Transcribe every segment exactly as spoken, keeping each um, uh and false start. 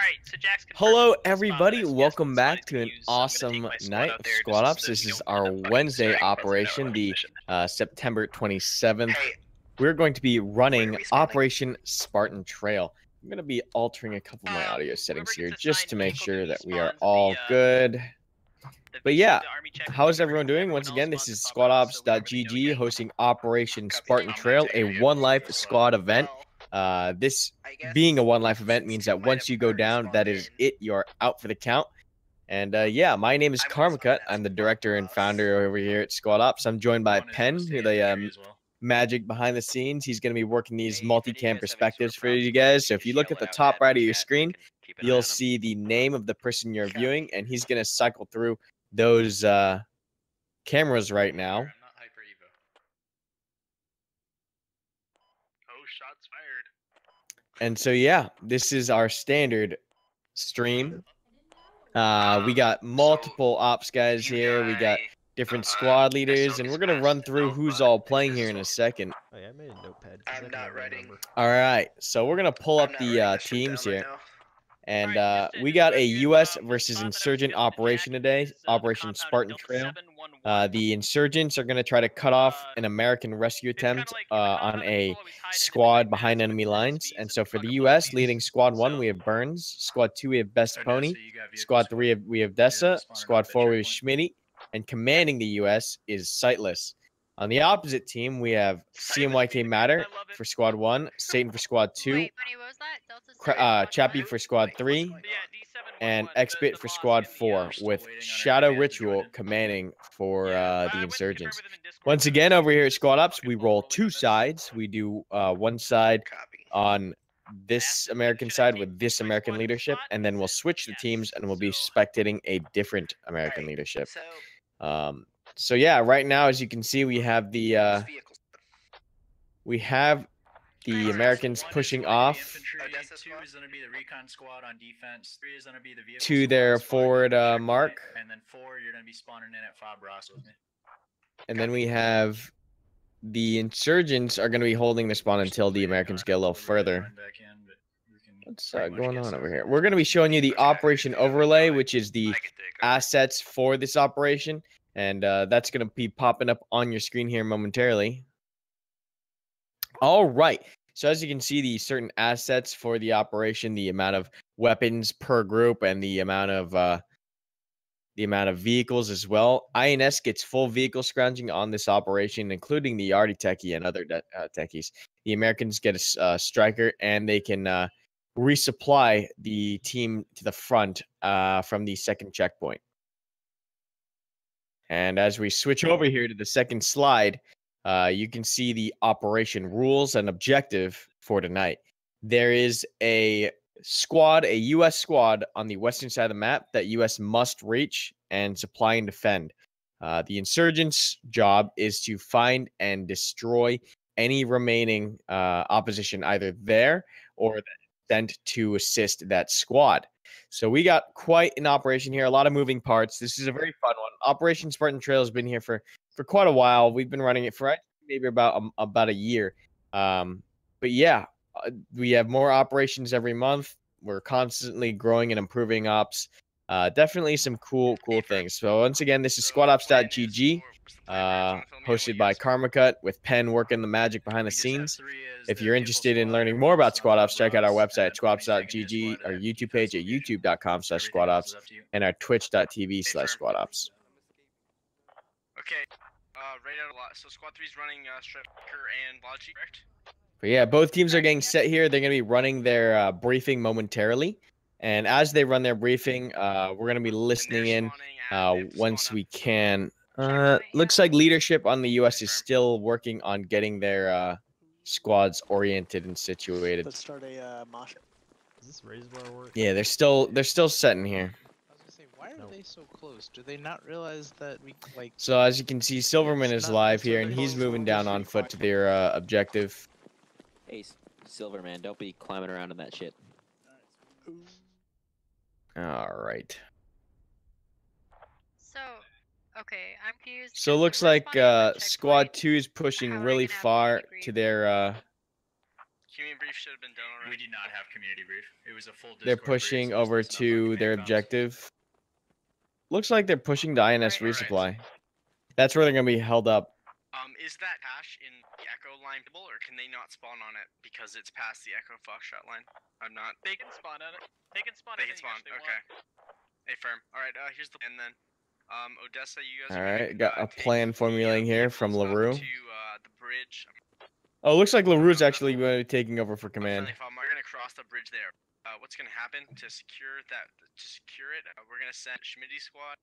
Alright, so Jack's Hello, everybody. Welcome back to an awesome night of Squad Ops. This is our Wednesday operation, the uh, September twenty-seventh. We're going to be running Operation Spartan Trail. I'm going to be altering a couple of my audio settings here just to make sure that we are all good. But yeah, how is everyone doing? Once again, this is squad ops dot G G hosting Operation Spartan Trail, a One Life Squad event. Uh, this being a One Life event means that once you go down, that is it. You're out for the count. And uh, yeah, my name is Karmacut. I'm the director and founder over here at Squad Ops. I'm joined by Penn, who the um, magic behind the scenes. He's going to be working these multi-cam perspectives for you guys. So if you look at the top right of your screen, you'll see the name of the person you're viewing, and he's going to cycle through those uh, cameras right now. And so, yeah, this is our standard stream. Uh, we got multiple ops guys here. We got different squad leaders, and we're going to run through who's all playing here in a second. Oh, yeah, I made a notepad. I'm not writing. All right, so we're going to pull up the uh, teams here. And uh, we got a U S versus Insurgent operation today, Operation Spartan Trail. Uh, the Insurgents are going to try to cut off an American rescue attempt uh, on a squad behind enemy lines. And so for the U S, leading Squad one, we have Burns. Squad two, we have Best Pony. Squad three, we have Dessa. Squad four, we have Schmitty. And commanding the U S is Sightless. On the opposite team, we have C M Y K Matter for Squad one, Satan for Squad two, uh, Chappie for Squad three, and Xbit for Squad four, with Shadow Ritual commanding for uh, the Insurgents. Once again, over here at Squad Ops, we roll two sides. We do uh, one side on this American side with this American leadership, and then we'll switch the teams and we'll be spectating a different American leadership. Um, So yeah, right now, as you can see, we have the uh, we have the Americans pushing off to their forward uh, mark, and then four, you're gonna be spawning in at Fob Ross with me. And then we have the Insurgents are gonna be holding the spawn until the Americans get a little further. What's uh, going on over here? We're gonna be showing you the operation overlay, which is the assets for this operation. And uh, that's going to be popping up on your screen here momentarily. All right. So as you can see, the certain assets for the operation, the amount of weapons per group, and the amount of uh, the amount of vehicles as well. I N S gets full vehicle scrounging on this operation, including the Yardi techie and other uh, techies. The Americans get a uh, striker, and they can uh, resupply the team to the front uh, from the second checkpoint. And as we switch over here to the second slide, uh, you can see the operation rules and objective for tonight. There is a squad, a U S squad on the western side of the map that U S must reach and supply and defend. Uh, the Insurgents' job is to find and destroy any remaining uh, opposition either there or sent to assist that squad. So we got quite an operation here, a lot of moving parts. This is a very fun one. Operation Spartan Trail has been here for, for quite a while. We've been running it for maybe about a, about a year. Um, but yeah, we have more operations every month. We're constantly growing and improving ops. Uh, definitely some cool, cool things. So once again, this is squad ops dot G G, uh, hosted by Karmacut, with Penn working the magic behind the scenes. If you're interested in learning more about Squad Ops, check out our website at squad ops dot G G, our YouTube page at youtube dot com slash squad ops, and our twitch dot T V slash squad ops. Okay, uh, right out a lot. So squad three's running uh, Striker and Logi, correct? But yeah, both teams are getting set here. They're going to be running their uh, briefing momentarily. And as they run their briefing, uh, we're going to be listening in uh, once we can. Uh, looks like leadership on the U S is still working on getting their uh, squads oriented and situated. Let's start a uh, mosh. Is this raise bar work? Yeah, they're still they're still setting here. I was gonna say, why are no. they so close? Do they not realize that we like? So as you can see, Silverman is live here, and he's moving down on foot to their uh, objective. Hey, Silverman, don't be climbing around in that shit. All right. So, okay, I'm confused. So it looks like uh, Squad two is pushing really far to their uh, Community brief should have been done already. We did not have community brief. It was a full Discord. They're pushing brief, so over to their bombs. objective. Looks like they're pushing to I N S right, resupply. Right. That's where they're gonna be held up. Um, is that Ash in the echo line double, or can they not spawn on it because it's past the echo foxshot line? I'm not. They can spawn on it. They can spawn. They can spawn. They okay. Hey, firm. All right. Uh, here's the plan then. Um, Odessa, you guys. All right. Got a plan formulating here from LaRue. To uh, the bridge. Oh, it looks like LaRue's actually going to be taking over for command. If I'm, we're going to cross the bridge there. Uh, what's going to happen to secure that? To secure it, uh, we're going to send Schmitty squad.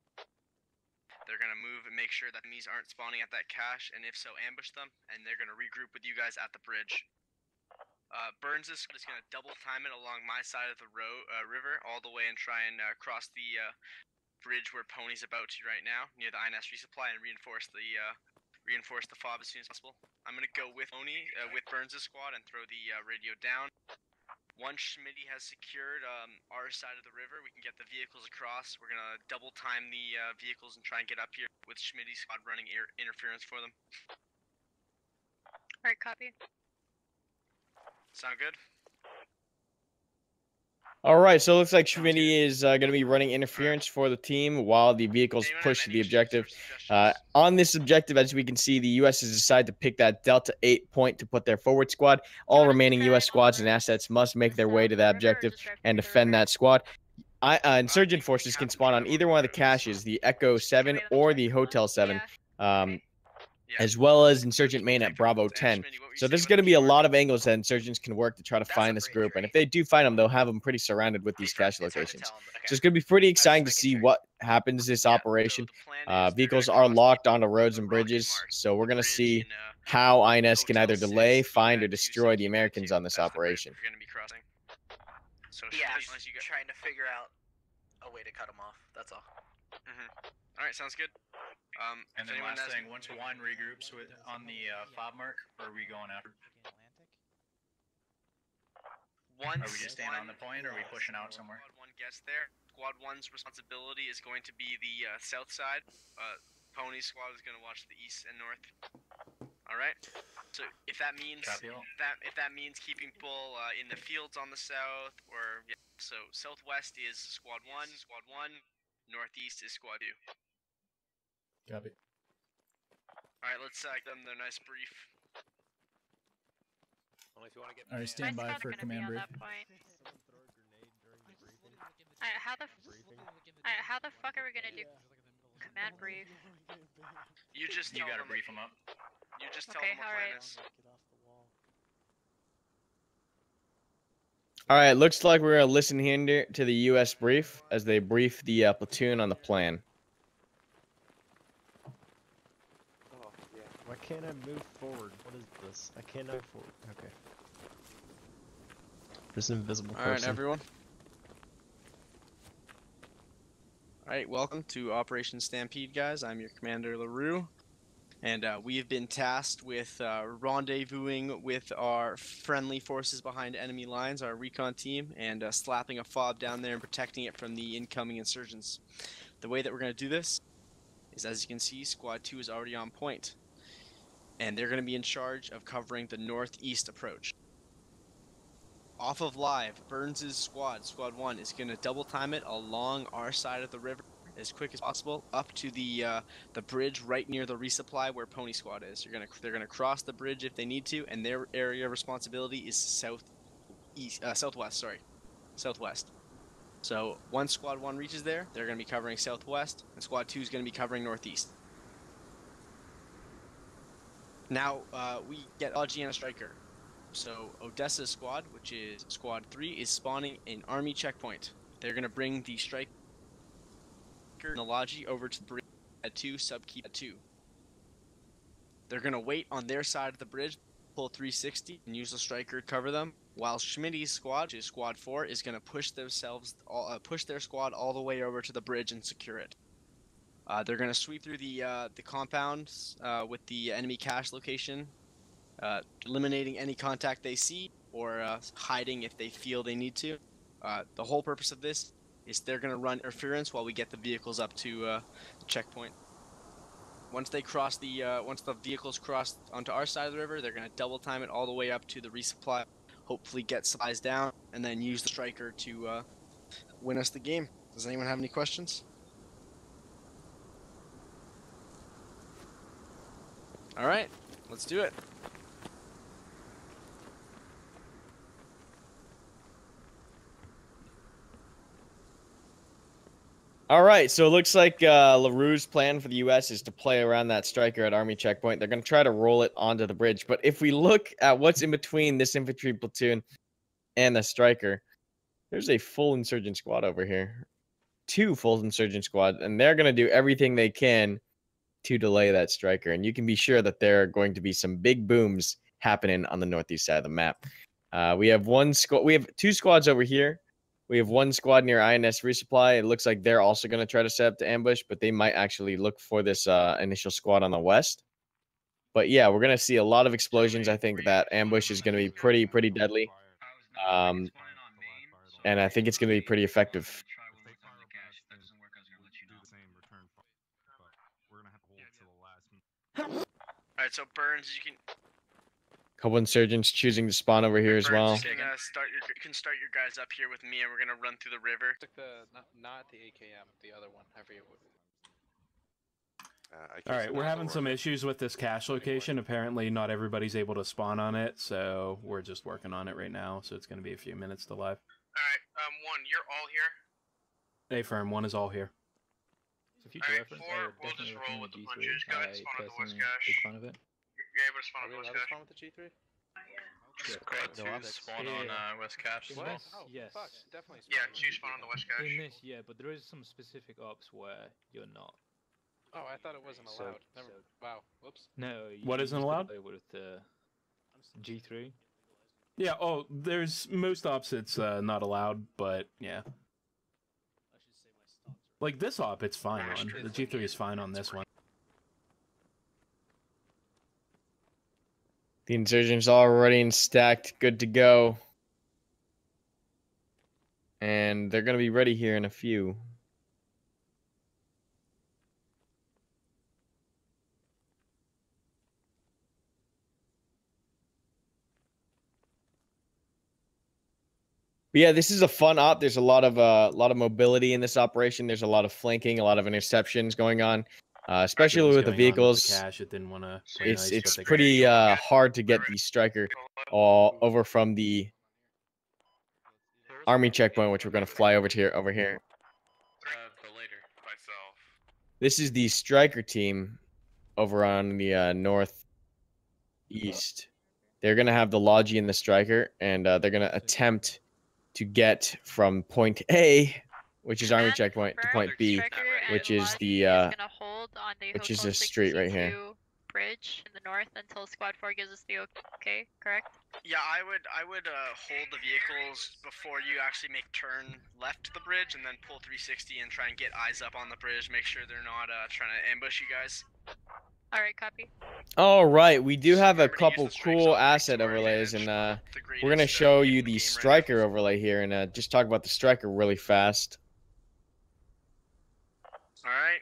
They're going to move and make sure that the enemies aren't spawning at that cache, and if so, ambush them. And they're going to regroup with you guys at the bridge. Uh, Burns is just going to double time it along my side of the road, uh, river, all the way, and try and uh, cross the uh, bridge where Pony's about to right now, near the I N S resupply, and reinforce the uh, reinforce the fob as soon as possible. I'm going to go with Pony, uh, with Burns' squad, and throw the uh, radio down. Once Schmitty has secured um, our side of the river, we can get the vehicles across. We're going to double time the uh, vehicles and try and get up here with Schmitty's squad running air interference for them. Alright, copy. Sound good? Alright, so it looks like Schmitty is uh, going to be running interference for the team while the vehicles Anyone push the objective. Uh, on this objective, as we can see, the U S has decided to pick that Delta eight point to put their forward squad. All remaining U S squads and assets must make their way to that objective and defend that squad. I, uh, insurgent forces can spawn on either one of the caches, the Echo seven or the Hotel seven. Um, Yeah. As well as Insurgent Main at Bravo ten. So there's going to be a lot of angles that Insurgents can work to try to find this group. And if they do find them, they'll have them pretty surrounded with these cache locations. So it's going to be pretty exciting to see what happens this operation. Uh, vehicles are locked onto roads and bridges. So we're going to see how I N S can either delay, find, or destroy the Americans on this operation. Yeah, trying to figure out a way to cut them off. That's all. Mm-hmm. All right, sounds good. Um, and then last thing, once one regroups with on the uh, fob mark, or are we going after? Once are we just staying on the point, or are we pushing out somewhere? Squad one gets there. Squad one's responsibility is going to be the uh, south side. Uh, Pony squad is going to watch the east and north. All right. So if that means that if that means keeping people uh, in the fields on the south, or yeah, so southwest is squad one. Squad one. Northeast is squad two. Copy. Alright, let's sack them their nice brief. Alright, stand by for command brief. Alright, how the Alright, how the fuck are we gonna do command brief? You just you gotta brief them up. You just tell them what plan is. All right, looks like we're going to listen here to the U S brief as they brief the uh, platoon on the plan. Oh, yeah. Why can't I move forward? What is this? I can't move forward. Okay. This invisible person. All right, everyone. All right, welcome to Operation Stampede, guys. I'm your commander, LaRue. And uh, we have been tasked with uh, rendezvousing with our friendly forces behind enemy lines, our recon team, and uh, slapping a fob down there and protecting it from the incoming insurgents. The way that we're going to do this is, as you can see, Squad two is already on point. And they're going to be in charge of covering the northeast approach. Off of live, Burns' squad, Squad one, is going to double time it along our side of the river as quick as possible up to the uh, the bridge right near the resupply where Pony Squad is. You're gonna they're gonna cross the bridge if they need to, and their area of responsibility is south east uh, southwest. Sorry, southwest. So once Squad One reaches there, they're gonna be covering southwest, and Squad Two is gonna be covering northeast. Now uh, we get L G and a striker. So Odessa's squad, which is Squad Three, is spawning an army checkpoint. They're gonna bring the strike. Nalaji over to the bridge at two, sub key at two. They're going to wait on their side of the bridge, pull three sixty, and use the striker to cover them, while Schmitty's squad, which is Squad four, is going to push themselves, all, uh, push their squad all the way over to the bridge and secure it. Uh, they're going to sweep through the, uh, the compound uh, with the enemy cache location, uh, eliminating any contact they see, or uh, hiding if they feel they need to. Uh, the whole purpose of this is they're going to run interference while we get the vehicles up to uh, the checkpoint. Once they cross the, uh, once the vehicles cross onto our side of the river, they're going to double time it all the way up to the resupply hopefully get size down, and then use the striker to uh, win us the game. Does anyone have any questions? All right, let's do it. All right, so it looks like uh, LaRue's plan for the U S is to play around that striker at Army Checkpoint. They're going to try to roll it onto the bridge. But if we look at what's in between this infantry platoon and the striker, there's a full insurgent squad over here. Two full insurgent squads, and they're going to do everything they can to delay that striker. And you can be sure that there are going to be some big booms happening on the northeast side of the map. Uh, we have one squad. We have two squads over here. We have one squad near I N S Resupply. It looks like they're also going to try to set up the ambush, but they might actually look for this uh, initial squad on the west. But yeah, we're going to see a lot of explosions. I think that ambush is going to be pretty, pretty deadly. Um, and I think it's going to be pretty effective. All right, so Burns, you can... Couple insurgents choosing to spawn over here as well. You can, uh, start your, you can start your guys up here with me, and we're gonna run through the river. The, not, not the A K M, the other one. I forget what. Uh, I All right, we're having some issues with this cache location. Apparently, not everybody's able to spawn on it, so we're just working on it right now. So it's gonna be a few minutes to live. All right, um, one, you're all here. A firm, one is all here. So all right, four, we'll just roll with the punches. Go ahead and spawn on the west cache. You're able to spawn on the West Cache. Spawn with the G three? Oh, yeah. Okay. Great, no, I'm spawn yeah, on uh, West Cache as well. Oh, yes. Fuck, definitely spawn. Yeah, you spawn on the West Cache. In this, yeah, but there is some specific ops where you're not. Oh, I thought it wasn't allowed. So, Never. So. Wow, whoops. No. You what isn't allowed? With uh, G three. Yeah, oh, there's most ops it's uh, not allowed, but yeah. Like this op, it's fine Gosh, on. The G three is fine on this one. The insurgents already in stacked, good to go. And they're going to be ready here in a few. But yeah, this is a fun op. There's a lot of a uh, lot of mobility in this operation. There's a lot of flanking, a lot of interceptions going on. Uh, especially with the vehicles, with the cache, it didn't wanna play it's nice, it's pretty uh, hard to get the striker all over from the army checkpoint, which we're gonna fly over to here. Over here, uh, but later, myself. This is the striker team over on the uh, northeast. They're gonna have the Logi and the striker, and uh, they're gonna attempt to get from point A, which is army checkpoint, to point B, which is the uh, which is this street right here. Bridge in the north until Squad Four gives us the okay, correct? Yeah, I would I would uh, hold the vehicles before you actually make turn left to the bridge, and then pull three sixty and try and get eyes up on the bridge. Make sure they're not uh, trying to ambush you guys. All right, copy. All right, we do have so a couple cool asset overlays, and uh, we're gonna show you the striker overlay here, and uh, just talk about the striker really fast. All right.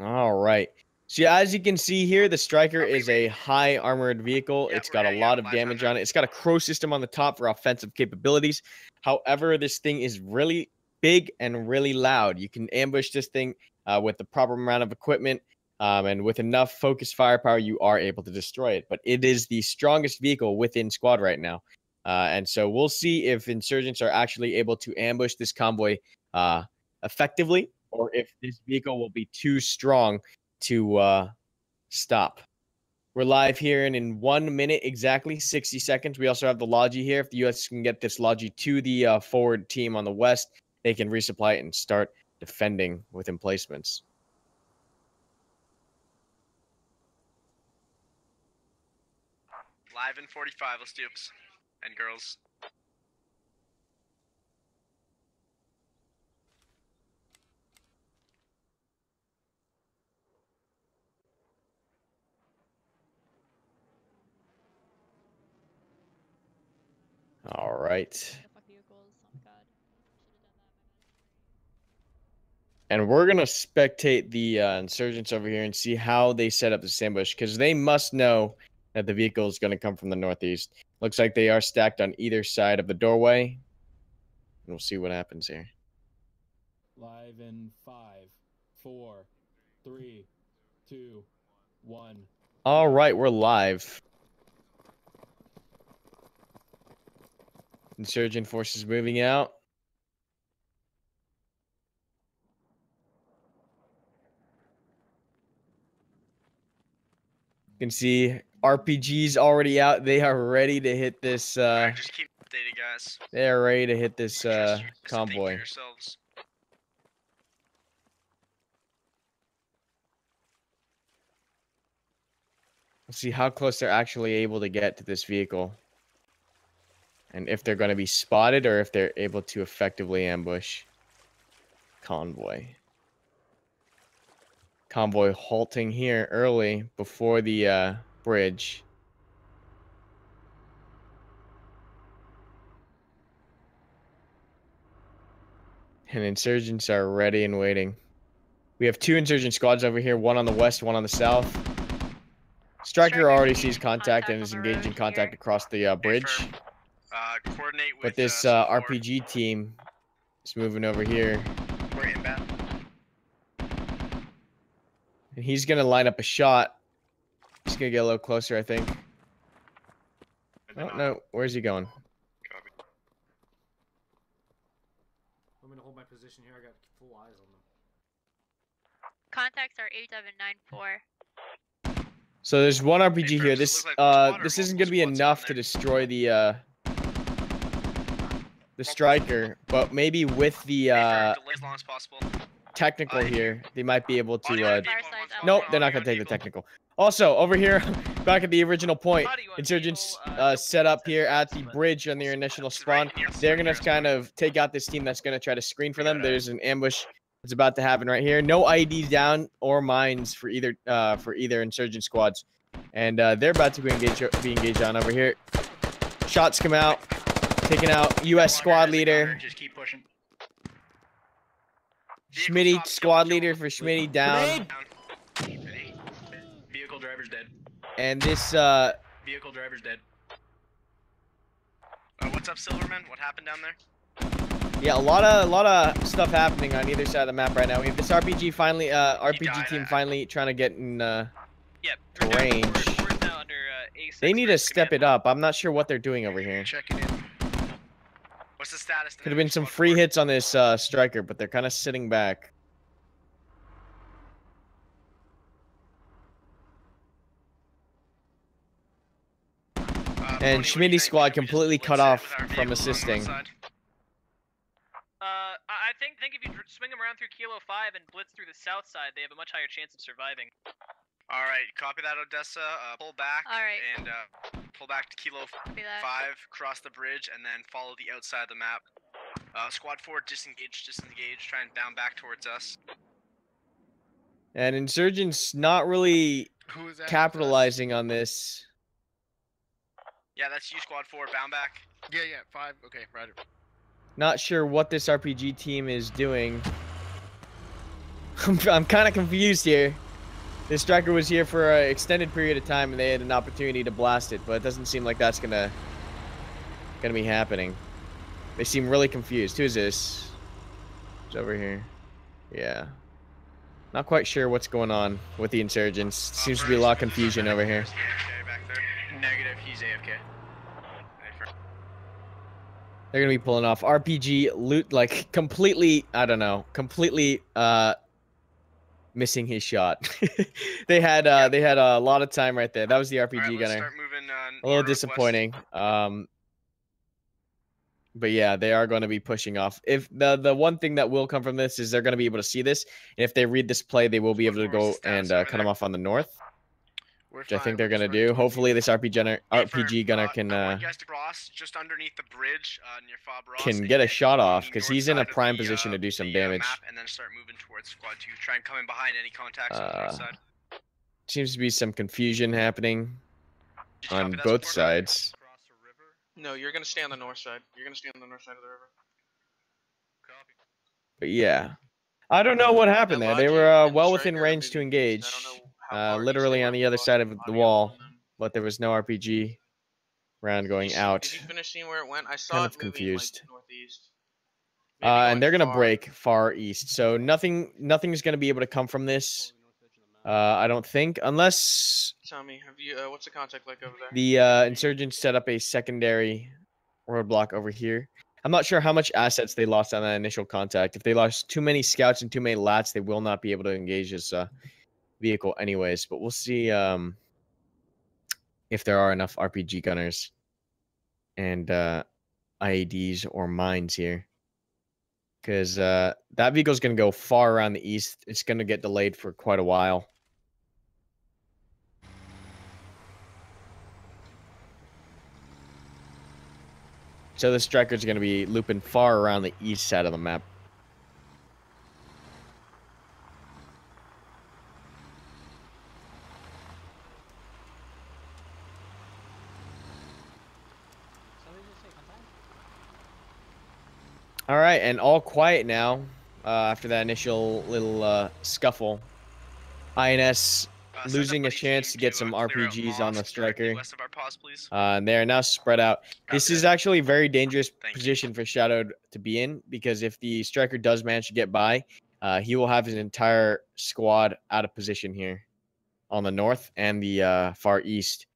All right. So yeah, as you can see here, the Striker is a high armored vehicle. Yeah, it's got a lot of damage on it. It's got a crow system on the top for offensive capabilities. However, this thing is really big and really loud. You can ambush this thing uh, with the proper amount of equipment. Um, and with enough focused firepower, you are able to destroy it. But it is the strongest vehicle within squad right now. Uh, and so we'll see if insurgents are actually able to ambush this convoy uh, effectively, or if this vehicle will be too strong to uh, stop. We're live here, and in one minute exactly, sixty seconds. We also have the Logi here. If the U S can get this Logi to the uh, forward team on the west, they can resupply it and start defending with emplacements. Live in forty-five, let's do it. And girls. All right. And we're going to spectate the uh, insurgents over here and see how they set up this ambush, because they must know that the vehicle is going to come from the northeast. Looks like they are stacked on either side of the doorway. And we'll see what happens here. Live in five, four, three, two, one. All right, we're live. Insurgent forces moving out. You can see R P Gs already out. They are ready to hit this. Uh, just keep updated, guys. They are ready to hit this uh, convoy. Let's see how close they're actually able to get to this vehicle. And if they're going to be spotted or if they're able to effectively ambush. Convoy. Convoy halting here early before the uh, bridge. And insurgents are ready and waiting. We have two insurgent squads over here, one on the west, one on the south. Striker already sees contact and is engaged in contact across the uh, bridge. Uh, coordinate with, but this uh, uh, R P G team is moving over here. We're inbound. And he's going to line up a shot. He's going to get a little closer, I think. Oh, no. Where's he going? I'm going to hold my position here. I got full eyes on them. Contacts are eight seven nine four. So there's one R P G hey, here. This like uh, this isn't going to be enough to destroy the... Uh, The striker, but maybe with the uh, technical here, they might be able to. Uh... Nope, they're not gonna take the technical. Also, over here, back at the original point, insurgents uh, set up here at the bridge on their initial spawn. They're gonna kind of take out this team that's gonna try to screen for them. There's an ambush that's about to happen right here. No I Ds down or mines for either uh, for either insurgent squads, and uh, they're about to be engaged be engaged on over here. Shots come out. Taking out U S squad leader. Just keep pushing. Schmitty, squad leader for Schmitty, down. Vehicle driver's dead. And this, uh. Vehicle driver's dead. Uh, what's up, Silverman? What happened down there? Yeah, a lot of a lot of stuff happening on either side of the map right now. We have this R P G finally, uh, R P G team finally trying to get in, uh, range. They need to step it up. I'm not sure what they're doing over here. Check it in. What's the status? Could have been some free hits on this uh, striker, but they're kind of sitting back. Uh, and Schmitty's squad completely cut off from assisting. On uh, I think, think if you swing them around through Kilo five and blitz through the south side, they have a much higher chance of surviving. All right, copy that, Odessa. Uh, pull back All right. and uh, pull back to Kilo five, cross the bridge, and then follow the outside of the map. Uh, squad four, disengage, disengage, try and bound back towards us. And Insurgents not really capitalizing on this. Yeah, that's you, Squad four, bound back. Yeah, yeah, five, okay, right. Not sure what this R P G team is doing. I'm, I'm kind of confused here. This striker was here for an extended period of time, and they had an opportunity to blast it, but it doesn't seem like that's gonna gonna be happening. They seem really confused. Who is this? It's over here. Yeah. Not quite sure what's going on with the insurgents. Seems to be a lot of confusion over here. Negative. He's A F K. They're gonna be pulling off R P G loot, like completely. I don't know. Completely. Uh. Missing his shot. they had uh, yeah. they had a lot of time right there. That was the R P G right, gunner. Moving, uh, a little disappointing. Um, but yeah, they are going to be pushing off. If the the one thing that will come from this is they're going to be able to see this, and if they read this play, they will be able to go and uh, cut them off on the north, We're which fine. I think they're going to do. Hopefully, this R P G gunner, R P G gunner can uh, just underneath the bridge uh, near Fob Ross, can get a shot off because he's in a prime the, position uh, to do some the, damage. Uh, and then start moving towards squad two, try and come in behind any contacts uh, on the right side. Seems to be some confusion happening on both sides. No, you're going to stay on the north side. You're going to stay on the north side of the river. Copy. But yeah, I don't know what happened there. They were uh, well within range to engage. I don't know. Uh, literally on the other side of the wall, but there was no R P G round going out. Did you finish seeing where it went? I saw kind it of moving, confused. Like, northeast. Maybe uh, and they're going to break far east. So nothing nothing is going to be able to come from this. Uh, I don't think, unless... Tommy, have you, uh, what's the contact like over there? The uh, insurgents set up a secondary roadblock over here. I'm not sure how much assets they lost on that initial contact. If they lost too many scouts and too many lats, they will not be able to engage this uh, vehicle anyways. But we'll see um, if there are enough R P G gunners and uh, I E Ds or mines here. Because uh, that vehicle's going to go far around the east. It's going to get delayed for quite a while. So the striker's going to be looping far around the east side of the map. All right, and all quiet now uh, after that initial little uh, scuffle. I N S uh, losing a chance to get some R P Gs on the striker. Uh, and they are now spread out. This is actually a very dangerous position for Shadow to be in, because if the striker does manage to get by, uh, he will have his entire squad out of position here on the north and the uh, far east.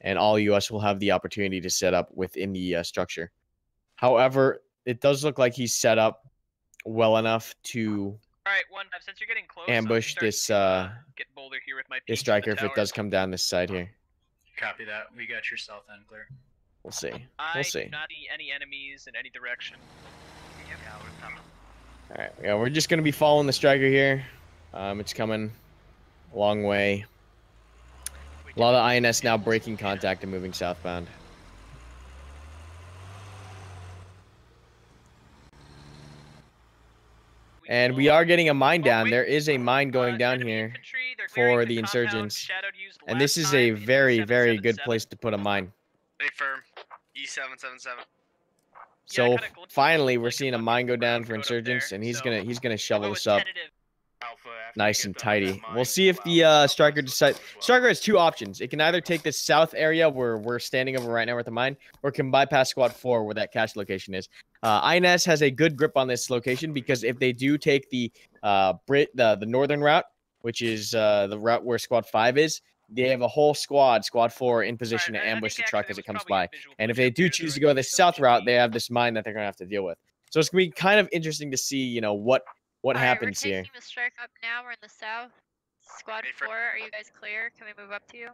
And all U S will have the opportunity to set up within the uh, structure. However, it does look like he's set up well enough to All right, one, since you're getting close, ambush this uh, get bolder here with my this striker if it does come down this side here. Copy that. We got your south end clear. We'll see. We'll I see. I do not need any enemies in any direction. All right, yeah, we're just going to be following the striker here. Um, it's coming a long way. A lot of I N S now breaking contact and moving southbound. And we are getting a mine down. There is a mine going down here for the insurgents. And this is a very, very good place to put a mine. Stay firm. E seven seven seven. So finally, we're seeing a mine go down for insurgents, and he's gonna he's gonna shovel this up, nice and tidy. We'll see if the uh, striker decides. Striker has two options. It can either take this south area where we're standing over right now with the mine, or can bypass Squad Four where that cache location is. Uh, I N S has a good grip on this location, because if they do take the uh, Brit the, the northern route, which is uh, the route where Squad Five is, they have a whole squad, Squad Four, in position right, to ambush the truck as it comes by. And if they do choose to go the south route, they have this mine that they're gonna have to deal with. So it's gonna be kind of interesting to see, you know, what. What All happens right, we're here? We're taking the strike up now. We're in the south. Squad four, are you guys clear? Can we move up to you?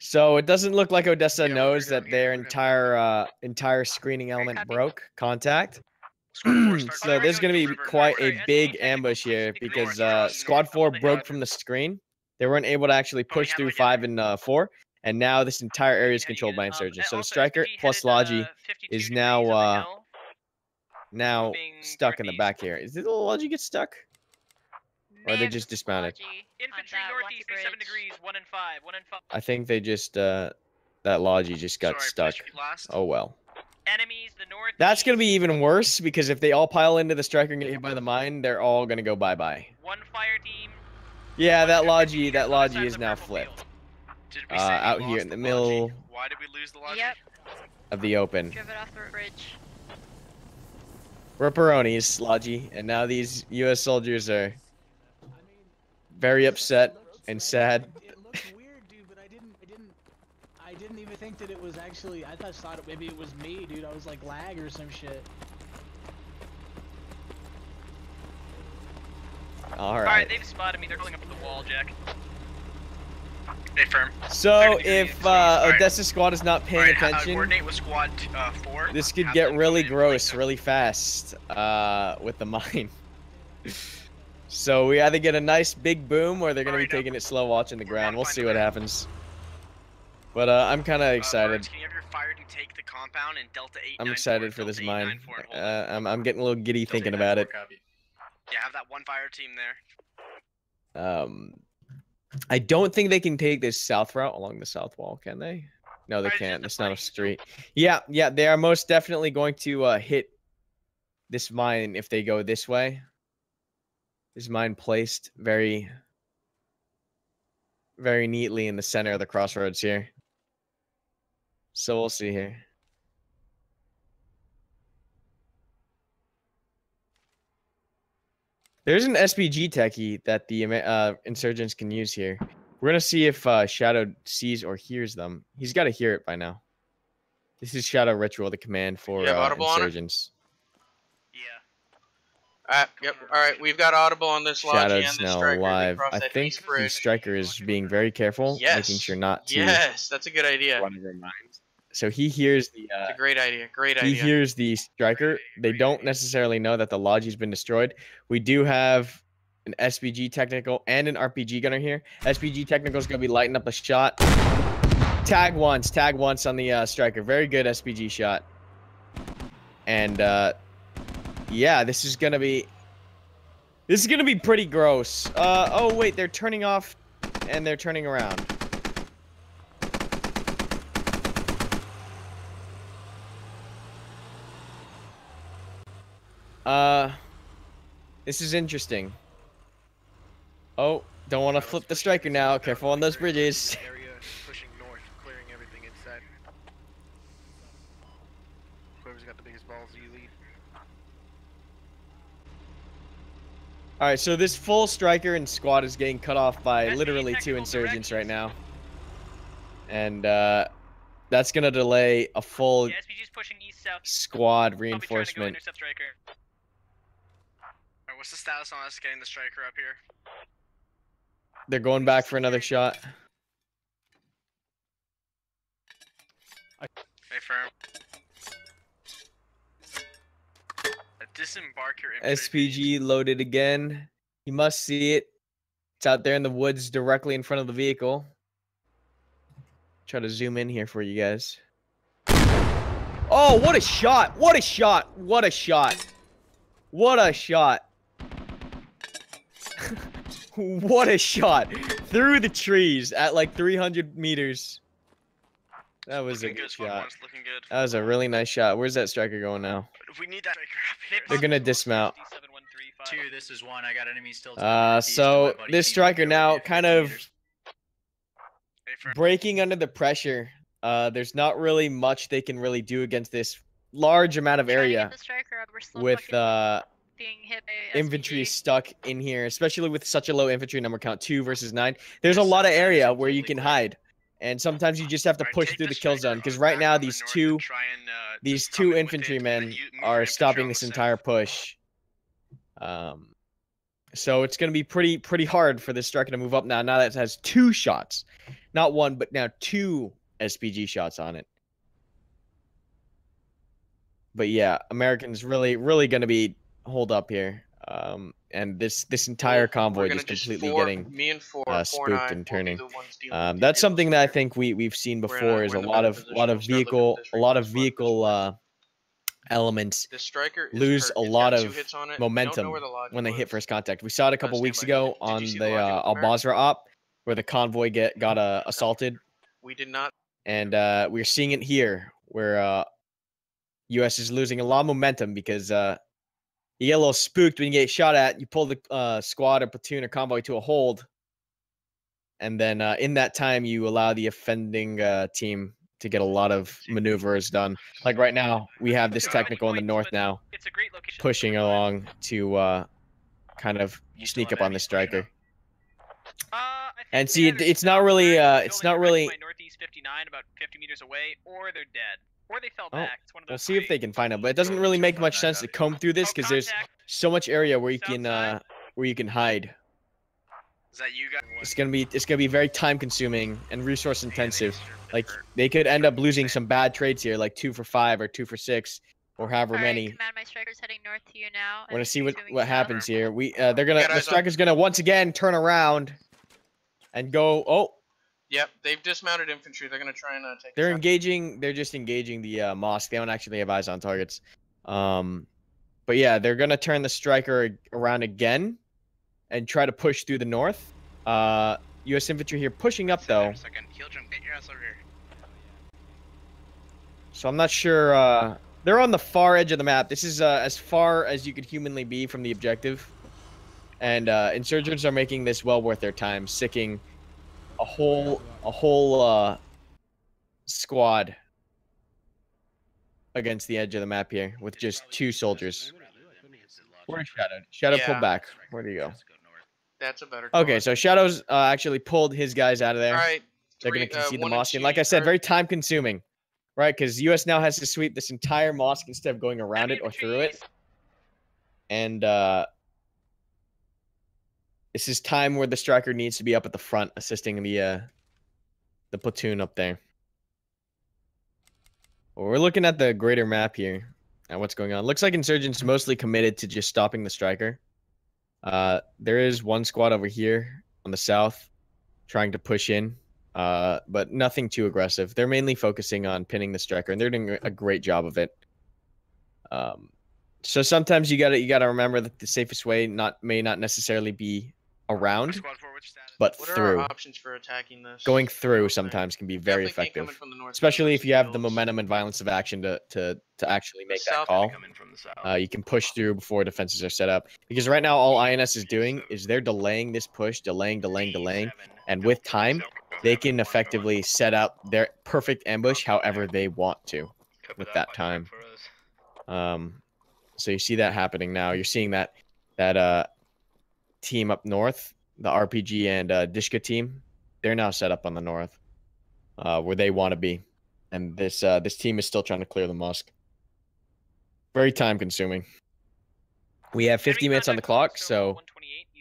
So it doesn't look like Odessa yeah, knows that their entire uh, entire screening element broke contact. So there's going to be quite a big ambush here, because uh, Squad four broke from the screen. They weren't able to actually push through five and uh, four. And now this entire area is controlled by insurgents. So the striker plus Logi is now... Uh, Now stuck in the back here. Is it the Logi get stuck? Or are they just dismounted? Infantry northeast, seven degrees, one and five, one and five. I think they just uh that Logi just got stuck. Oh well. Enemies, the north. That's gonna be even worse, because if they all pile into the striker and get hit by the mine, they're all gonna go bye bye. One fire team. Yeah, that Logi that Logi is now flipped. Uh out here in the middle. Why did we lose the Logi? Of the open. Driven off the bridge. We're Pepperonis, Logi, and now these U S soldiers are very upset and sad. It looked weird, dude, but I didn't, I didn't, I didn't even think that it was actually. I just thought it, maybe it was me, dude. I was like lag or some shit. All right. All right, they've spotted me. They're going up to the wall, Jack. Stay firm. So if uh, Odessa squad is not paying attention, coordinate with squad uh, four. This could get really gross really fast uh, with the mine. So we either get a nice big boom, or they're going to be taking it slow, watching the ground. We'll see what happens. But uh, I'm kind of excited. I'm excited for this mine. Uh, I'm, I'm getting a little giddy thinking about it. Yeah, have that one fire team there. Um... I don't think they can take this south route along the south wall, can they? No, they can't. It's not a street. Yeah, yeah, they are most definitely going to uh, hit this mine if they go this way. This mine placed very, very neatly in the center of the crossroads here. So we'll see here. There's an S P G techie that the uh, insurgents can use here. We're going to see if uh, Shadow sees or hears them. He's got to hear it by now. This is Shadow Ritual, the command for uh, insurgents. Yeah. All right, yep. All right, we've got audible on this lodge. Shadow's now live. I think the striker is being very careful, yes. making sure not to. Yes, that's a good idea. So he hears the. Uh, it's a great idea. Great idea. He hears the striker. They don't necessarily know that the lodge has been destroyed. We do have an S P G technical and an R P G gunner here. S P G technical is going to be lighting up a shot. Tag once, tag once on the uh, striker. Very good S P G shot. And uh, yeah, this is gonna be this is gonna be pretty gross. Uh, oh wait, they're turning off and they're turning around. Uh, this is interesting. Oh, don't want to flip the striker now. Careful on those bridges. All right, so this full striker and squad is getting cut off by literally two insurgents right now. And uh, that's going to delay a full yeah, pushing east, south. Squad reinforcement. All right, what's the status on us getting the striker up here? They're going back for another shot. Hey, firm. Disembark your S P G loaded again. You must see it. It's out there in the woods directly in front of the vehicle. Try to zoom in here for you guys. Oh, what a shot! What a shot! What a shot! What a shot! What a shot! Through the trees at like three hundred meters. That was looking a good shot. One's looking good. That was a really nice shot. Where's that striker going now? We need that striker up here. They're gonna dismount. Two, this is one. I got enemies still. Uh, so this striker now kind of breaking under the pressure. Uh, there's not really much they can really do against this large amount of area with uh infantry stuck in here, especially with such a low infantry number count, two versus nine. There's a lot of area where you can hide. And sometimes you just have to push through the kill zone because right now these two, these two infantrymen are stopping this entire push. Um, so it's going to be pretty, pretty hard for this striker to move up now. Now that it has two shots, not one, but now two S P G shots on it. But yeah, Americans really, really going to be holed up here. Um, and this this entire convoy is completely four, getting four, uh, spooked nine, and turning. Um, that's something that I think we we've seen before is a lot of lot of vehicle a lot of vehicle uh, elements lose a lot of momentum when they hit first contact. We saw it a couple weeks ago on the uh, Al Basra op where the convoy get got uh, assaulted. We did not, and uh, we're seeing it here where uh, U S is losing a lot of momentum because. Uh, You get a little spooked when you get shot at. You pull the uh, squad or platoon or convoy to a hold. And then uh, in that time, you allow the offending uh, team to get a lot of maneuvers done. Like right now, we have this technical in the north now pushing along to uh, kind of sneak up on the striker. And see, it, it's not really, uh, it's not really. Northeast fifty-nine, about fifty meters away, or they're dead. Or they fell back. It's one of those we'll see if they can find them, but it doesn't really make much sense to comb through this because there's so much area where you can uh, where you can hide. Is that you guys? It's gonna be it's gonna be very time consuming and resource intensive. Like they could end up losing some bad trades here, like two for five or two for six or however many. Command, my striker's heading north to you now. We're gonna see what what happens here. We uh, they're gonna the striker's gonna once again turn around and go oh. Yep, they've dismounted infantry. They're going to try and uh, take... They're engaging... They're just engaging the uh, mosque. They don't actually have eyes on targets. Um, but yeah, they're going to turn the striker around again and try to push through the north. Uh, U S infantry here pushing up, though. So I'm not sure... Uh, they're on the far edge of the map. This is uh, as far as you could humanly be from the objective. And uh, insurgents are making this well worth their time, sicking... a whole a whole uh, squad against the edge of the map here with just two soldiers. Where's Shadow? Shadow yeah. pulled back. Where do you go? That's a better call. Okay, so Shadow's uh, actually pulled his guys out of there. All right. They're going to concede uh, the mosque. And like I said, very time consuming, right? Because U S now has to sweep this entire mosque instead of going around it or through it. And uh, this is time where the striker needs to be up at the front, assisting the uh, the platoon up there. Well, we're looking at the greater map here and what's going on. Looks like Insurgents mostly committed to just stopping the striker. Uh, there is one squad over here on the south trying to push in, uh, but nothing too aggressive. They're mainly focusing on pinning the striker, and they're doing a great job of it. Um, so sometimes you gotta you gotta remember that the safest way not may not necessarily be around, but through. What are our options for attacking this? Going through sometimes can be very effective, especially if you have the momentum and violence of action to to to actually make that call. Uh, you can push through before defenses are set up, because right now all I N S is doing is they're delaying this push, delaying, delaying, delaying, and with time they can effectively set up their perfect ambush however they want to with that time. Um, so you see that happening now. You're seeing that that uh. team up north, the R P G and uh, Dishka team, they're now set up on the north, uh, where they want to be, and this uh, this team is still trying to clear the mosque. Very time consuming. We have fifty minutes on the clock, so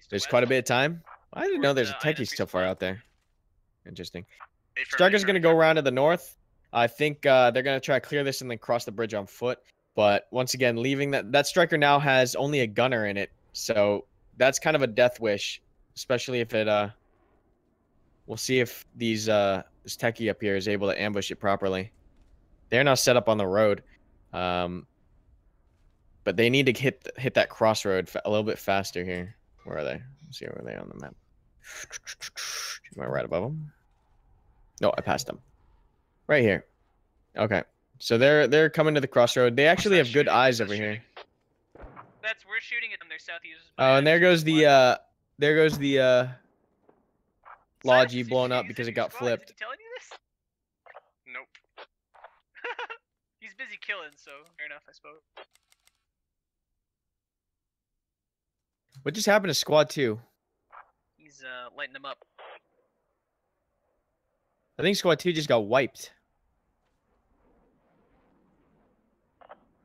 there's quite a bit of time. I didn't know there's a techie so far out there. Interesting. Striker's gonna go around to the north. I think uh, they're gonna try to clear this and then cross the bridge on foot. But once again, leaving that that striker now has only a gunner in it, so. That's kind of a death wish, especially if it, uh, we'll see if these, uh, this techie up here is able to ambush it properly. They're now set up on the road. Um, but they need to hit, hit that crossroad a little bit faster here. Where are they? Let's see where they are on the map. Am I right above them? No, I passed them. Right here. Okay. So they're, they're coming to the crossroad. They actually have good eyes over here. That's we're shooting at them. They're southeast. Oh, and there goes the uh, there goes the uh, Logi blown up because it got flipped. Is he telling you this? Nope. He's busy killing, so fair enough, I suppose. What just happened to Squad Two? He's uh lighting them up. I think Squad Two just got wiped.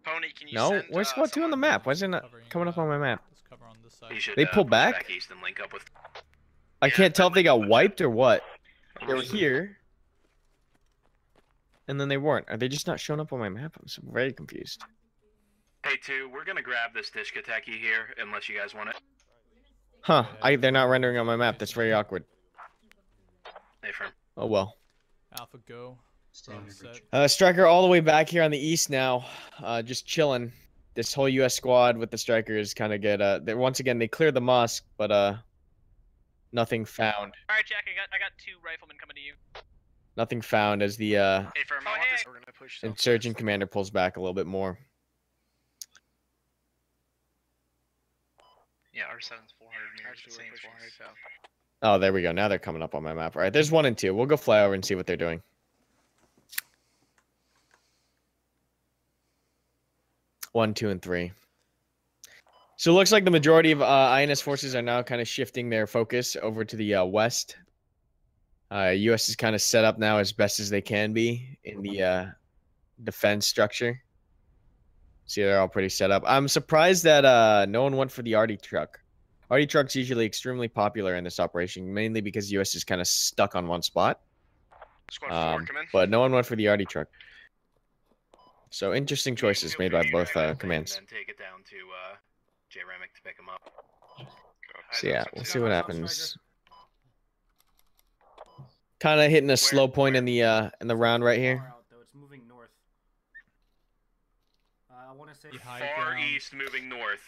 Pony, can you no, send, where's Squad uh, two on the map? Why is it not coming up on my map? Cover on this side. Should, they pull uh, back? back east and link up with... I yeah, can't tell if they got wiped or what. They were here. And then they weren't. Are they just not showing up on my map? I'm so very confused. Hey, two, we're going to grab this Dishka Techie here, unless you guys want it. Huh. I, they're not rendering on my map. That's very awkward. Hey, friend. Oh, well. Alpha, go. Uh, striker all the way back here on the east now, uh, just chilling. This whole U S squad with the strikers kind of get. Uh, they, once again, they cleared the mosque, but uh, nothing found. All right, Jack, I got I got two riflemen coming to you. Nothing found as the uh, hey, for oh, hey. This, we're gonna push insurgent commander pulls back a little bit more. Yeah, our seven's four hundred. So. Oh, there we go. Now they're coming up on my map. All right, there's one and two. We'll go fly over and see what they're doing. One, two, and three. So it looks like the majority of uh, I N S forces are now kind of shifting their focus over to the uh, west. Uh, U S is kind of set up now as best as they can be in the uh, defense structure. See, they're all pretty set up. I'm surprised that uh, no one went for the R D truck. R D truck's usually extremely popular in this operation, mainly because U S is kind of stuck on one spot. Squad um, four, come in. But no one went for the R D truck. So interesting choices made by both uh, commands. Then take it down to uh, J. Remick to pick him up. So yeah, we'll see what happens. Kind of hitting a slow point in the uh, in the round right here. It's moving north. I want to say far east, moving north.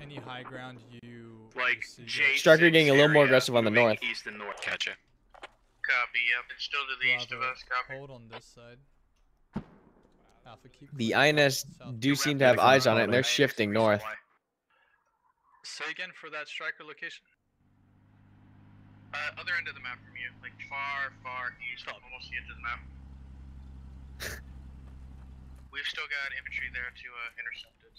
Any high ground you like? Striker getting a little more aggressive on the north. East and north. Gotcha. Copy. Yep, it's still to the east of us. Copy. Hold on this side. The I N S do seem to have eyes on it, and they're shifting north. Say again for that striker location. Uh, other end of the map from you. Like, far, far east. Stop. Almost the edge of the map. We've still got infantry there to uh, intercept it.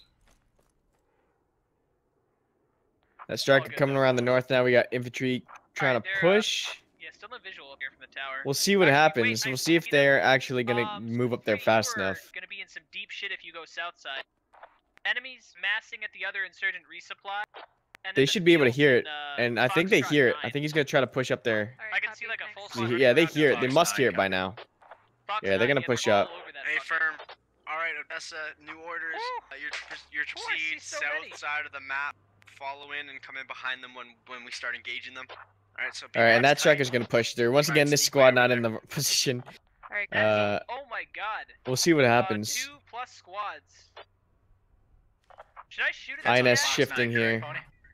That striker coming around the north now. We got infantry trying to push. Uh, yeah, still no visual up here from the tower. We'll see what happens. We'll see if they're actually going to move up there fast enough. You're going to be in some deep shit if you go south side. Enemies massing at the other insurgent resupply. They should be able to hear it, and I think they hear it. I think he's going to try to push up there. I can see like a full squad. Yeah, they hear it. They must hear it by now. Yeah, they're going to push up. Hey, firm. All right, Odessa, new orders. Uh, you're you're proceed south side of the map. Follow in and come in behind them when when we start engaging them. All right, so all right, and that striker's gonna push through. Once again, this squad not in the position. All right, guys. Uh, oh my God. We'll see what happens. Uh, two plus squads. Should I shoot at I N S shifting here?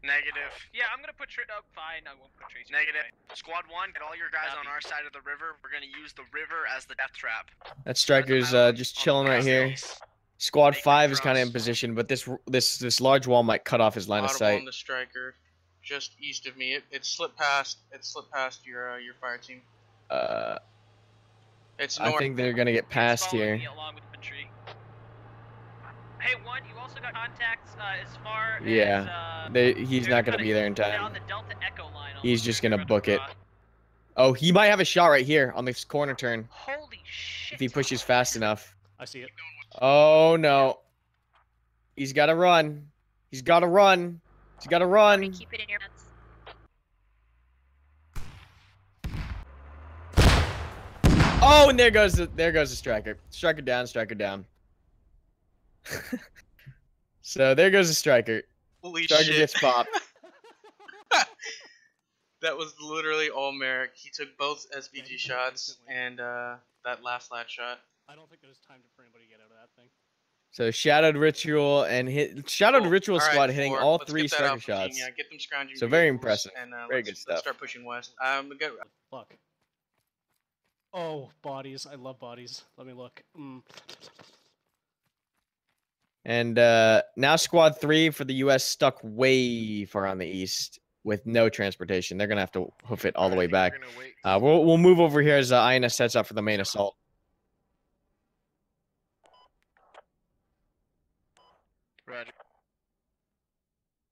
Negative. Yeah, I'm gonna put tra oh, fine. I won't put trace. Negative. Squad one, get all your guys on our side of the river. We're gonna use the river as the death trap. That striker's uh, just chilling right here. Squad five is kind of in position, but this this this large wall might cut off his line of sight. On the striker, just east of me. It, it slipped past. It slipped past your uh, your fire team. Uh, it's north. I think they're gonna get past here. Along with the tree. Hey, one, you also got contacts uh, as far. Yeah, as, uh, they, he's not gonna be there in time. On the Delta Echo line, he's just gonna book it. Oh, he might have a shot right here on this corner turn. Holy shit! If he pushes fast enough. I see it. Oh no. He's gotta run. He's gotta run. He's gotta run. Keep it in your hands. Oh, and there goes the there goes the striker. Striker down, striker down. So there goes the striker. Holy striker shit. Gets popped. That was literally all Merrick. He took both S B G shots and uh that last lat shot. I don't think there's time for anybody to get out of that thing. So Shadowed Ritual and hit Shadowed oh, Ritual right, squad hitting four. all let's three striker shots. Yeah, get them scrounging. So very impressive. And, uh, very good stuff. Let's start pushing west. Um, we got... Fuck. Oh, bodies. I love bodies. Let me look. Mm. And uh, now squad three for the U S stuck way far on the east with no transportation. They're gonna have to hoof it all, all the way back. Uh, we'll we'll move over here as the I N S sets up for the main assault.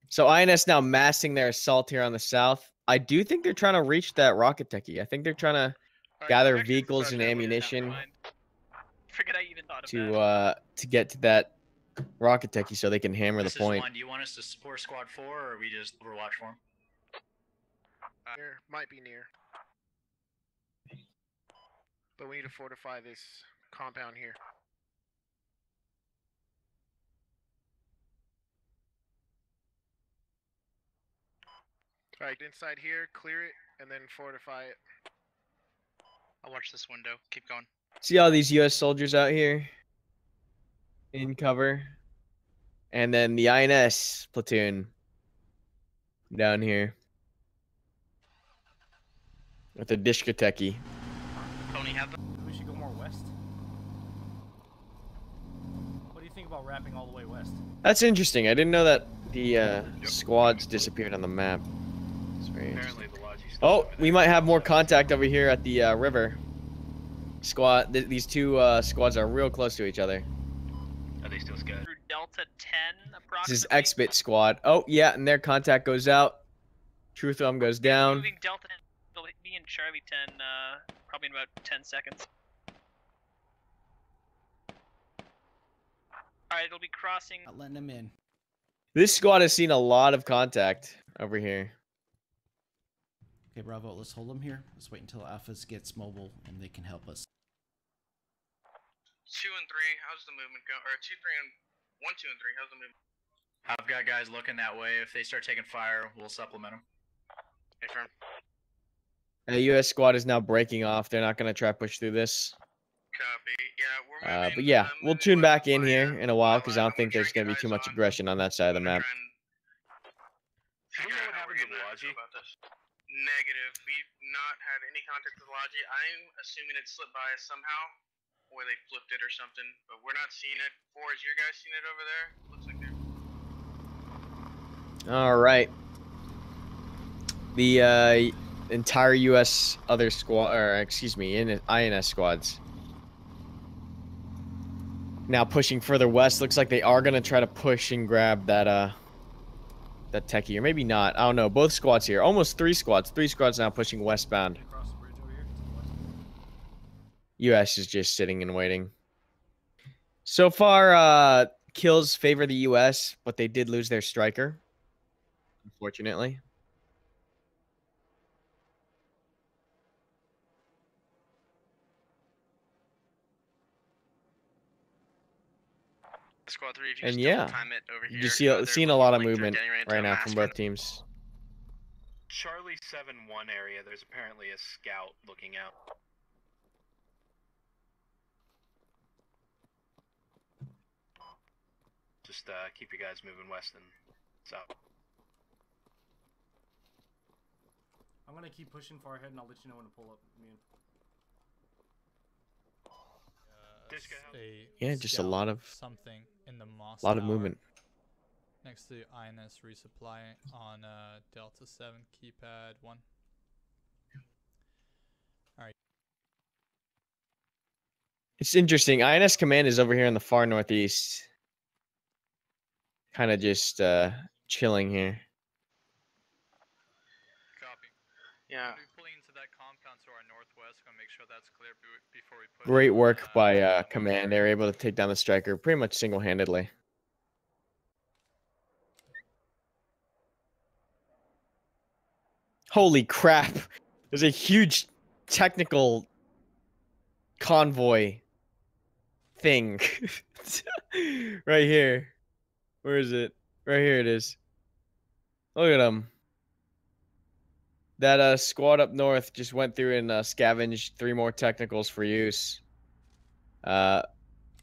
So I N S now massing their assault here on the south. I do think they're trying to reach that rocket techie. I think they're trying to right, gather vehicles and ammunition to uh to get to that rocket techie so they can hammer this the point. One. Do you want us to support squad four or are we just overwatch for them? Uh, might be near. But we need to fortify this compound here. Alright, inside here, clear it, and then fortify it. I'll watch this window. Keep going. See all these U S soldiers out here in cover. And then the I N S platoon down here with the Dishkateki. Tony, have we should go more west. What do you think about wrapping all the way west? That's interesting. I didn't know that the uh, squads disappeared on the map. Oh, we might have more contact over here at the uh, river. Squad, th these two uh, squads are real close to each other. Are they still scared? Through Delta ten, approximately. This is Xbit squad. Oh yeah, and their contact goes out. Truth Realm goes down. Moving Delta, they'll be in Charlie ten, uh, probably in about ten seconds. All right, it'll be crossing. Not letting them in. This squad has seen a lot of contact over here. Okay, Bravo, let's hold them here. Let's wait until Alphas gets mobile and they can help us. Two and three, how's the movement going? Or two, three, and one, two, and three, how's the movement? I've got guys looking that way. If they start taking fire, we'll supplement them. Okay, firm. The U S squad is now breaking off. They're not going to try push through this. Copy. Yeah, we're moving. Uh, but yeah, we'll tune back in here in a while because I don't think there's going to be too much aggression on that side of the map. Do you know what happened to Logi? Negative. We've not had any contact with Logi. I'm assuming it slipped by us somehow, or they flipped it or something, but we're not seeing it. Four, is your guys seeing it over there? Looks like they're... All right. The uh, entire U S other squad, or excuse me, in I N S squads. Now pushing further west, looks like they are gonna try to push and grab that uh that techie, or maybe not. I don't know. Both squads here, almost three squads. Three squads now pushing westbound. U S is just sitting and waiting. So far, uh, kills favor the U S, but they did lose their striker, unfortunately. Squad three, if you and still yeah, time it over here, you see, uh, seeing a lot of movement right now from both teams. Charlie seven one area, there's apparently a scout looking out. Just uh, keep you guys moving west and south. I'm gonna keep pushing far ahead and I'll let you know when to pull up. Immune. Yeah, just a lot of something in the moss. A lot of movement. Next to I N S resupply on uh, Delta seven keypad one. All right. It's interesting. I N S command is over here in the far northeast. Kind of just uh, chilling here. Copy. Yeah. Great work by uh, command. They were able to take down the striker pretty much single-handedly. Holy crap! There's a huge technical convoy thing right here. Where is it? Right here it is. Look at them. That uh, squad up north just went through and uh, scavenged three more technicals for use. Uh,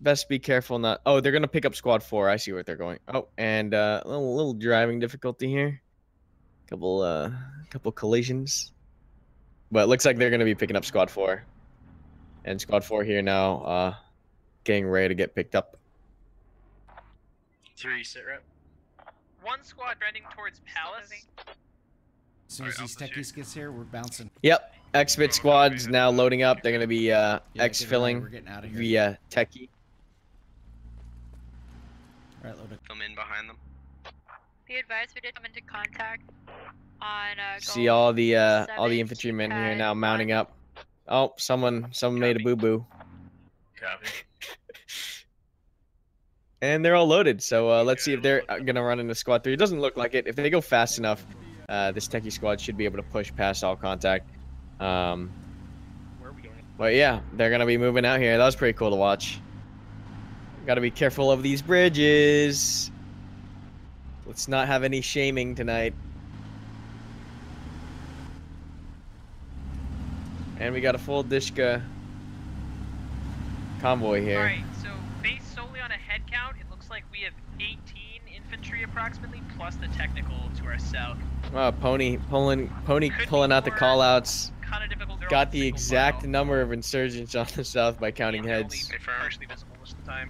best be careful not... Oh, they're going to pick up squad four. I see where they're going. Oh, and uh, a little, little driving difficulty here. Couple, uh, couple collisions. But it looks like they're going to be picking up squad four. And squad four here now uh, getting ready to get picked up. Three, sit rep. One squad running towards Palace. As soon as these techies gets here, we're bouncing. Yep, Xbit squad's now loading up. They're gonna be uh, yeah, X-filling via techie. All right, load it. Come in behind them. Be advised, we did come into contact on. Uh, See all the uh, all the infantrymen here now mounting up. Oh, someone, someone Copy. made a boo-boo. Copy. And they're all loaded, so uh, let's see if they're gonna run into squad three. It doesn't look like it. If they go fast enough. Uh, this techie squad should be able to push past all contact. Um, Where are we going? But yeah, they're going to be moving out here. That was pretty cool to watch. Got to be careful of these bridges. Let's not have any shaming tonight. And we got a full Dishka convoy here. Alright, so based solely on a head count, it looks like we have eighteen infantry approximately, plus the technical to our south. Wow, Pony pulling, Pony Could pulling out the callouts. Kind of got the exact mile. number of insurgents on the south by counting yeah, heads. Time.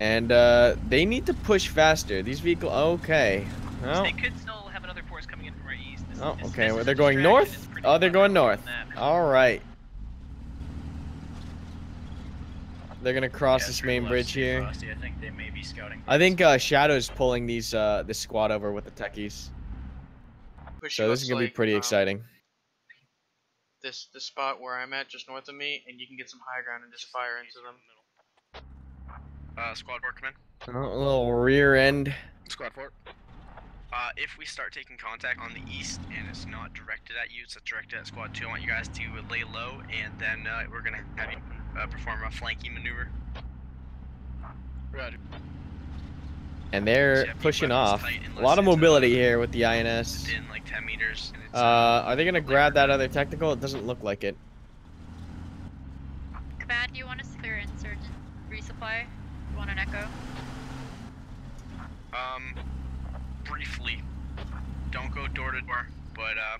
And uh, they need to push faster. These vehicles, okay. Well, so they could still have another force coming in from our east. This, oh, this, okay. This well, they're going north. Oh, they're going north. All right. They're gonna cross yeah, this main left, bridge here. Frosty. I think they may be scouting. I think uh, Shadow's pulling these uh, this squad over with the techies. Pushing so this is gonna like, be pretty um, exciting. This this spot where I'm at, just north of me, and you can get some high ground and just fire into them. Uh, squad four, come in. Oh, a little rear end. Squad four. Uh, if we start taking contact on the east and it's not directed at you, it's directed at squad two. I want you guys to lay low, and then uh, we're gonna have you. Uh, perform a flanking maneuver. Roger. And they're pushing off. A lot of mobility here with the I N S. In like ten meters. And it's, uh, are they gonna grab that other technical? It doesn't look like it. Command, do you want us to clear insurgent resupply? You want an echo? Um, briefly. Don't go door to door, but uh.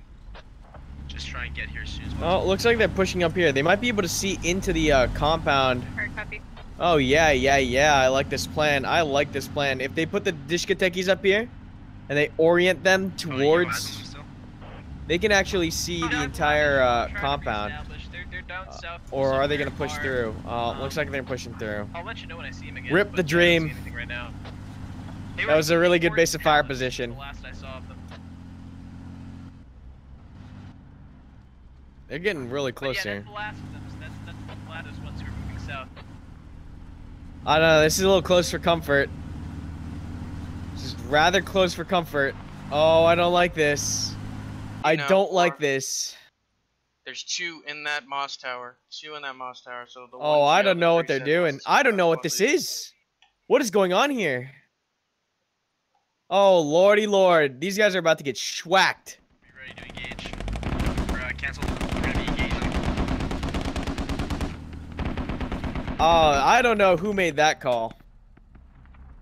Just try and get here as soon as possible. Oh, looks like they're pushing up here. They might be able to see into the uh, compound. Hard copy. Oh, yeah, yeah, yeah. I like this plan. I like this plan. If they put the Dishka techies up here and they orient them towards oh, They can actually see the entire uh, compound. Uh, or are they gonna push through? Uh, looks like they're pushing through. I'll let you know when I see him again. Rip the dream. Right now. That was a really good base of fire position. The last I saw of them. They're getting really close here. I don't know. This is a little close for comfort. This is rather close for comfort. Oh, I don't like this. I don't like this. There's two in that moss tower. Two in that moss tower. So the oh, I don't know what they're doing. I don't know what this is. What is going on here? Oh, lordy lord. These guys are about to get schwacked. Be ready to engage. We're, uh, canceled. We're gonna be engaging. Oh, I don't know who made that call.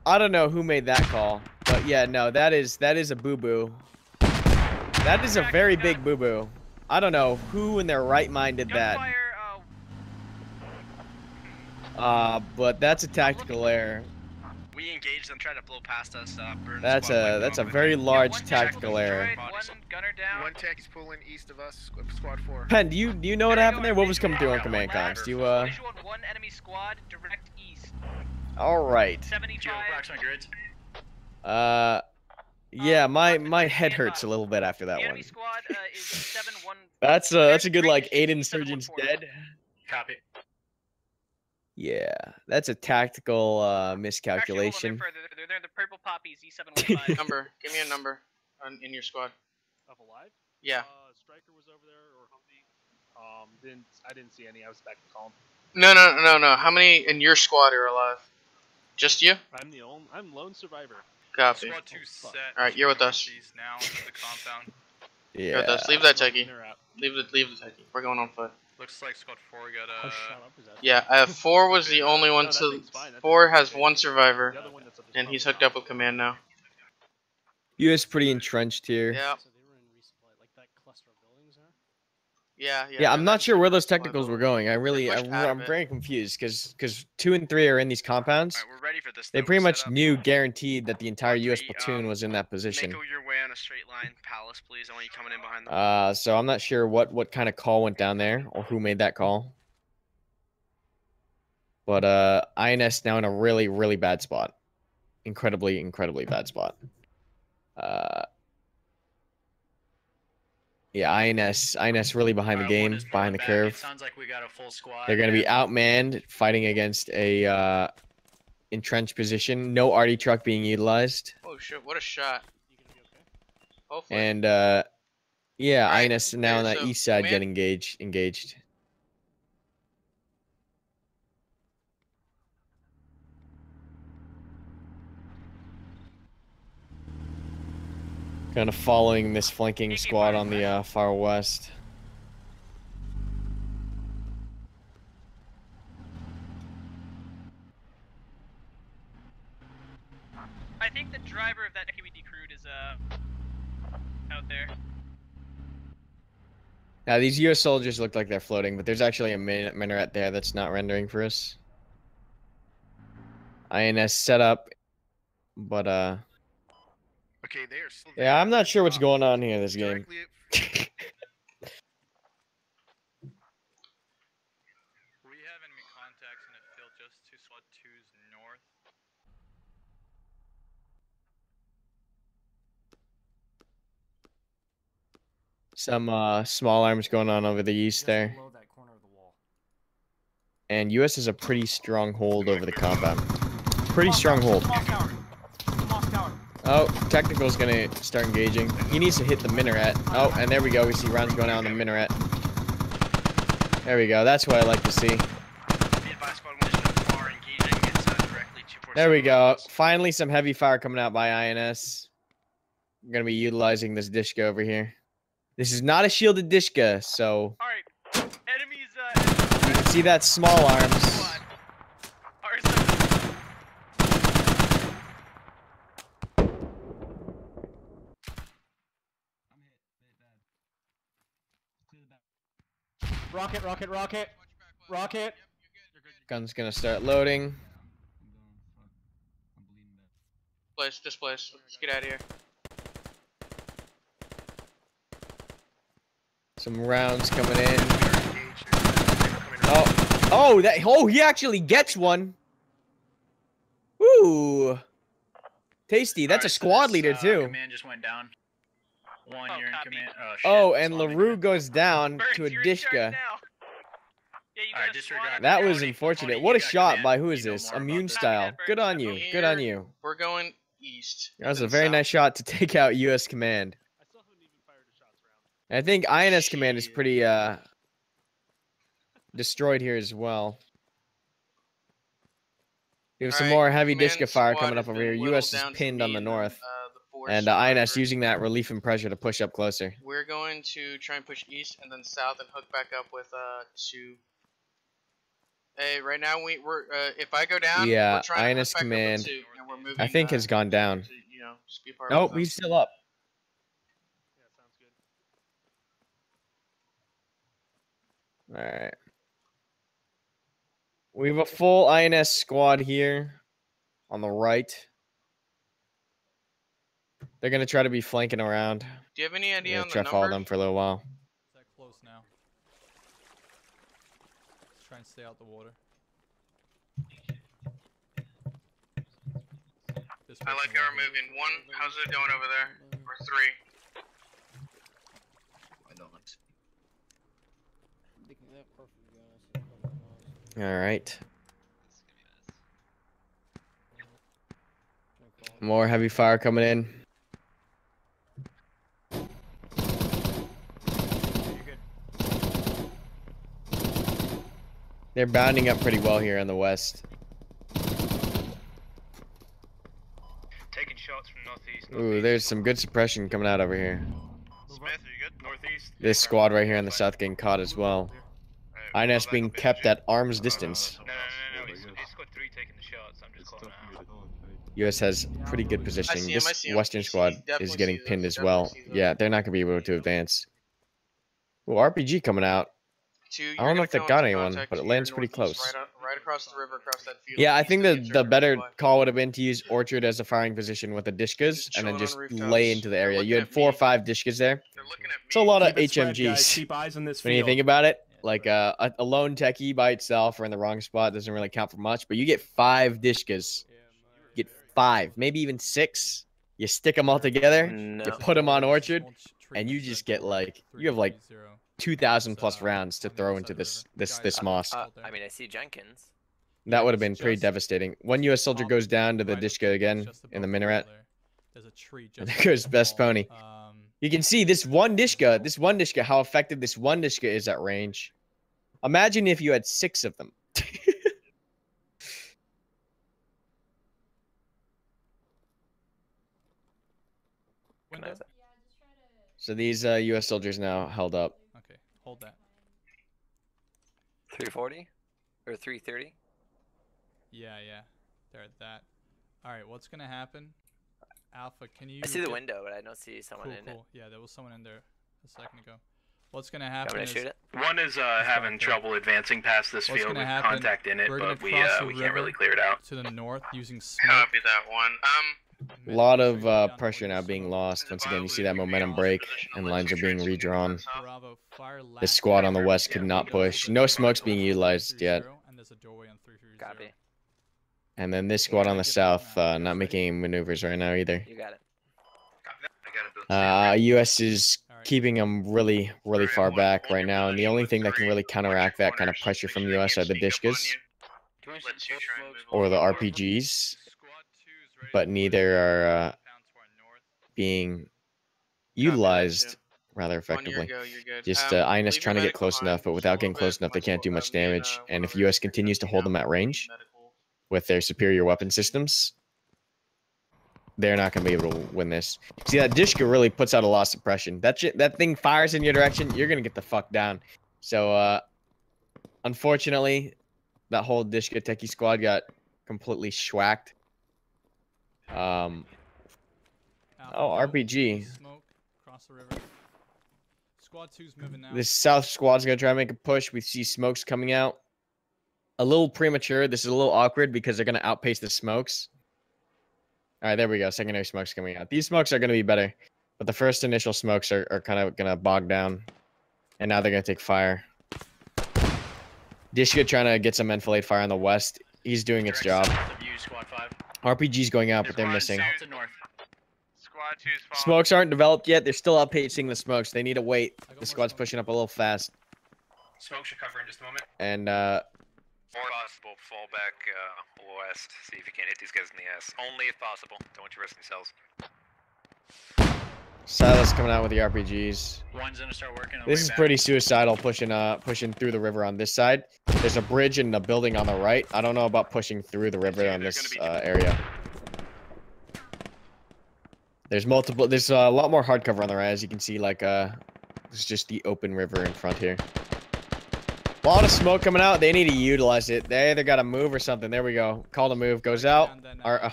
I don't know who made that call. But yeah, no, that is, that is a boo-boo. That is a very big boo-boo. I don't know who in their right mind did that. Uh, but that's a tactical error. We engaged them, trying to blow past us. Uh, Burns that's a that's a very large yeah, tactical error. Destroyed, one gunner down. One tech is pulling east of us, squad four. Penn, do you do you know what happened there? What was coming through on command comms? Do you uh? One enemy squad direct east. All right. seventy-five. Uh, yeah, my my head hurts a little bit after that one. That's a that's a good like eight insurgents dead. Copy. Yeah, that's a tactical uh, miscalculation. Actually, they're, they're, they're the purple poppies, E seven one five. Number, give me a number on, in your squad. Of alive? Yeah. Uh, Striker was over there, or Humvee. Um, didn't I didn't see any. I was back in column. No, no, no, no. How many in your squad are alive? Just you? I'm the only. I'm lone survivor. Copy. Squad two set. All right, you're with us. Now the compound. Yeah. You're with us. Leave that techie. Leave the leave the techie. We're going on foot. Looks like squad four got a. Uh... Oh, yeah, uh, four was the only one. No, so four has okay. one survivor, one and he's hooked up with command now. U S pretty entrenched here. Yeah. So they were in resupply, like that cluster of buildings, huh? Yeah, yeah. Yeah, I'm not sure where those technicals were going. I really, I, I'm very confused because because two and three are in these compounds. All right, we're ready for this. They pretty much knew, guaranteed, that the entire U S platoon um, was in that position. Make your way on a straight line, Palace, please. I want you coming in behind them. Uh, so I'm not sure what what kind of call went down there or who made that call. But uh, I N S now in a really, really bad spot. Incredibly, incredibly bad spot. Uh. Yeah, I N S, I N S really behind the game, behind the curve. Sounds like we got a full squad. They're going to be outmanned, fighting against a uh, entrenched position. No R D truck being utilized. Oh shit! What a shot! You gonna be okay? Hopefully. And uh, yeah, right. I N S now on that so, east side get engaged, engaged. Kind of following this flanking squad on the uh, far west. I think the driver of that K B D crewed is uh out there. Now these U S soldiers look like they're floating, but there's actually a minaret there that's not rendering for us. I N S set up, but uh. Okay, they are still yeah, I'm not sure what's going on here in this game. We have enemy contacts in a field just to squad two's north. Some uh, small arms going on over the east there. Below that corner of the wall. And U S has a pretty strong hold over the compound. Pretty strong hold. Oh, technical's gonna start engaging. He needs to hit the minaret. Oh, and there we go. We see rounds going out on the minaret. There we go. That's what I like to see. There we go. Finally, some heavy fire coming out by I N S. I'm gonna be utilizing this Dishka over here. This is not a shielded Dishka, so. Alright. Enemies, uh. You can see that small arms. Rocket, rocket, rocket, rocket. Gun's gonna start loading. Place, displace. Let's get out of here. Some rounds coming in. Oh, oh, that, oh, he actually gets one. Ooh, tasty. That's right, a squad so leader uh, too. Command just went down. One, oh, you're in command. Oh, shit. Oh, and LaRue goes down Burns, to a Dishka. Yeah, right, that was unfortunate. What a shot by who is this? Immune style. Good on you. Good on you. We're going east. That was a very nice shot to take out U S Command. I still haven't even fired a shots round. I think I N S Command is pretty uh destroyed here as well. We have some more heavy Dishka fire coming up over here. U S is pinned on the north. And uh, I N S using that relief and pressure to push up closer. We're going to try and push east and then south and hook back up with uh two. Hey, right now we we're uh, if I go down, yeah, I N S Command, I think, has gone down. To, you know, just be part nope, we're still up. Yeah, sounds good. All right, we have a full I N S squad here on the right. They're gonna try to be flanking around. Do you have any idea on the number? Try follow them for a little while. Is that close now? Try and stay out the water. This I like how we're moving. One, how's it doing over there? Or three? I don't like speed. All right. More heavy fire coming in. They're bounding up pretty well here on the west. Taking shots from northeast. Ooh, there's some good suppression coming out over here. Smith, are you good? Northeast. This squad right here on the south getting caught as well. I N S being kept at arm's distance. No, no, no, no. He's, he's got three taking the shots. I'm just calling out. U S has pretty good positioning. This western squad is getting pinned as well. Yeah, they're not going to be able to advance. Ooh, R P G coming out. Two, I don't know if they got anyone, but it lands pretty close. Right, up, right across the river, across that field. Yeah, I think the, the better call would have been to use Orchard as a firing position with the Dishkas and then just lay into the area. You had four or five Dishkas there. It's a lot of H M Gs. When you think about it, like uh, a, a lone techie by itself or in the wrong spot doesn't really count for much, but you get five Dishkas. You get five, maybe even six. You stick them all together, no. You put them on Orchard, and you just get like, you have like two thousand plus rounds to throw into this this this mosque. Uh, uh, I mean, I see Jenkins. That would have been pretty devastating. One U S soldier goes down to the Dishka again in the minaret. And there goes Best Pony. You can see this one Dishka, this one Dishka, how effective this one Dishka is at range. Imagine if you had six of them. So these uh, U S soldiers now held up. Hold that. three forty? Or three thirty? Yeah, yeah. They're at that. Alright, what's gonna happen? Alpha, can you... I see the window, but I don't see someone cool, in cool. it. Yeah, there was someone in there a second ago. What's gonna happen is... Shoot it? One is uh, having trouble there. advancing past this what's field with happen, contact in it, but we, uh, we can't really clear it out. To the north using smoke. Copy that one. Um, a lot of uh, pressure now being lost. Once again, you see that momentum break and lines are being redrawn. The squad on the west could not push. No smoke's being utilized yet. Copy. And then this squad on the south uh, not making any maneuvers right now either. You got it. Uh, U S is keeping them really, really far back right now, and the only thing that can really counteract that kind of pressure from U S are the Dishkas or the R P Gs. But neither are uh, being utilized rather effectively. Just uh, I N S trying to get close enough, but without getting close enough, they can't do much damage. And if U S continues to hold them at range with their superior weapon systems, they're not going to be able to win this. See, that Dishka really puts out a lot of suppression. That shit, that thing fires in your direction, you're going to get the fuck down. So, uh, unfortunately, that whole Dishka techie squad got completely schwacked. Um, oh, R P G. This south squad's going to try to make a push. We see smokes coming out. A little premature. This is a little awkward because they're going to outpace the smokes. All right, there we go. Secondary smokes coming out. These smokes are going to be better, but the first initial smokes are, are kind of going to bog down And now they're going to take fire. Dishka trying to get some enfilade fire on the west. He's doing its job. R P G's going out, but they're missing. Smokes aren't developed yet. They're still outpacing the smokes. They need to wait. The squad's pushing up a little fast. Smokes should cover in just a moment. And, uh... If possible, fall back uh, west. See if you can't hit these guys in the ass. Only if possible. Don't want you risking yourselves. Silas coming out with the R P Gs. One's gonna start working. This is back. Pretty suicidal, pushing uh, pushing through the river on this side. There's a bridge and a building on the right. I don't know about pushing through the river on this uh, area. There's multiple. There's a lot more hard cover on the right, as you can see. Like uh, this is just the open river in front here. A lot of smoke coming out. They need to utilize it. They either gotta move or something. There we go. Call to move goes out. Our uh,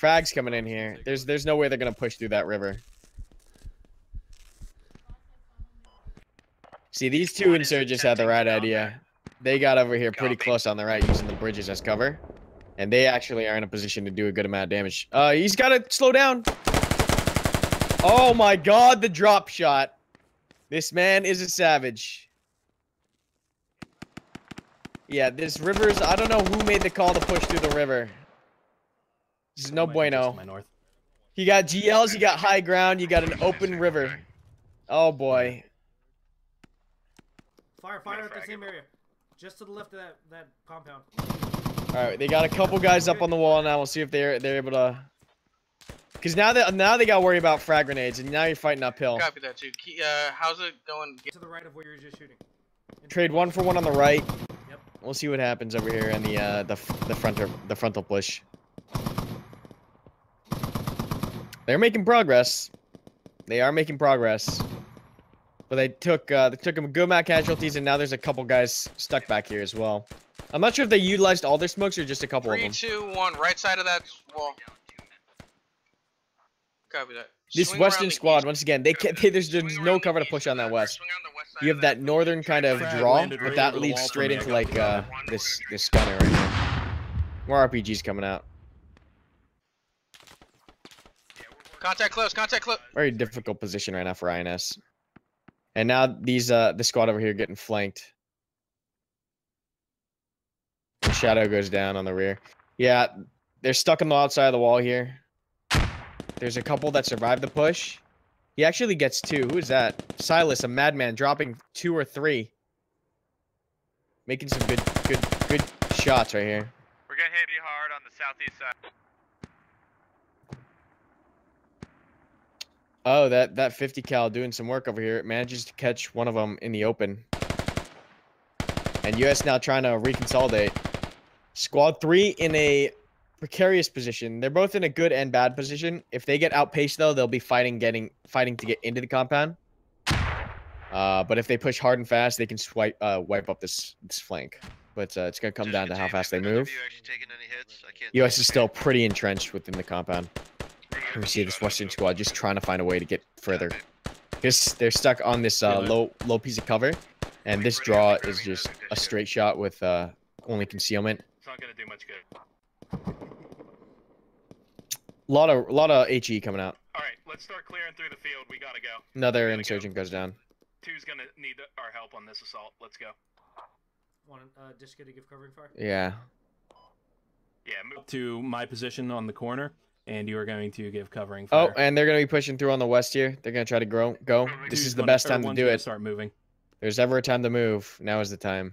frags coming in here. There's there's no way they're gonna push through that river. See, these two insurgents had the right idea. They got over here pretty close on the right, using the bridges as cover. And they actually are in a position to do a good amount of damage. Uh, he's got to slow down. Oh my god, the drop shot. This man is a savage. Yeah, this river's... I don't know who made the call to push through the river. This is no bueno. You got G Ls, you got high ground, you got an open river. Oh boy. Fire, fire at the same area. Just to the left of that, that compound. Alright, they got a couple guys up on the wall now. We'll see if they're they're able to... Because now they, now they got to worry about frag grenades, and now you're fighting uphill. Copy that, too. Uh, how's it going? To the right of where you're just shooting. Trade one for one on the right. Yep. We'll see what happens over here in the uh, the, the, fronter, the frontal push. They're making progress. They are making progress. But they took uh, they took him a good amount of casualties, and now there's a couple guys stuck back here as well. I'm not sure if they utilized all their smokes or just a couple Three, of them. three, two, one, right side of that wall. Copy that. This swing western squad, east. Once again, they can't. They, there's there's no cover to push on that west. You have that northern kind of draw, but that leads straight into like uh, this this gunner right here. More R P Gs coming out. Contact close. Contact close. Very difficult position right now for I N S. And now these uh the squad over here getting flanked. The shadow goes down on the rear. Yeah, they're stuck on the outside of the wall here. There's a couple that survived the push. He actually gets two. Who is that? Silas, a madman, dropping two or three. Making some good good good shots right here. We're gonna hit you hard on the southeast side. Oh, that, that fifty cal doing some work over here. It manages to catch one of them in the open. And U S now trying to reconsolidate. Squad three in a precarious position. They're both in a good and bad position. If they get outpaced, though, they'll be fighting getting fighting to get into the compound. Uh, but if they push hard and fast, they can swipe uh, wipe up this, this flank. But uh, it's going to come down to how fast they move. U S is still pretty entrenched within the compound. Let me see this western squad just trying to find a way to get further. Because they're stuck on this uh, low low piece of cover. And this draw is just a straight shot with uh, only concealment. It's not going to do much good. A lot of, lot of H E coming out. All right, let's start clearing through the field. We got to go. Another insurgent goes down. Two's going to need our help on this assault. Let's go. Want uh, Dishka to give covering fire? Yeah. Yeah, move to my position on the corner. And you are going to give covering fire. Oh, and they're going to be pushing through on the west here. They're going to try to grow, go. This is the best time to do it. Start moving. There's ever a time to move. Now is the time.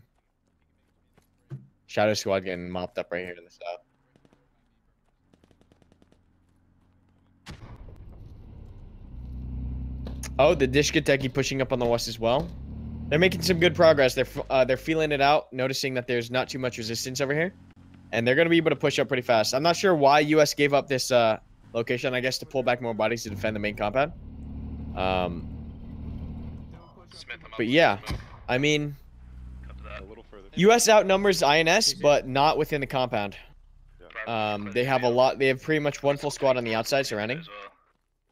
Shadow Squad getting mopped up right here to the south. Oh, the Dishka Techie pushing up on the west as well. They're making some good progress. They're uh, they're feeling it out, noticing that there's not too much resistance over here. And they're going to be able to push up pretty fast. I'm not sure why U S gave up this uh, location, I guess, to pull back more bodies to defend the main compound. Um, but yeah, I mean, U S outnumbers I N S, but not within the compound. Um, they have a lot. They have pretty much one full squad on the outside surrounding.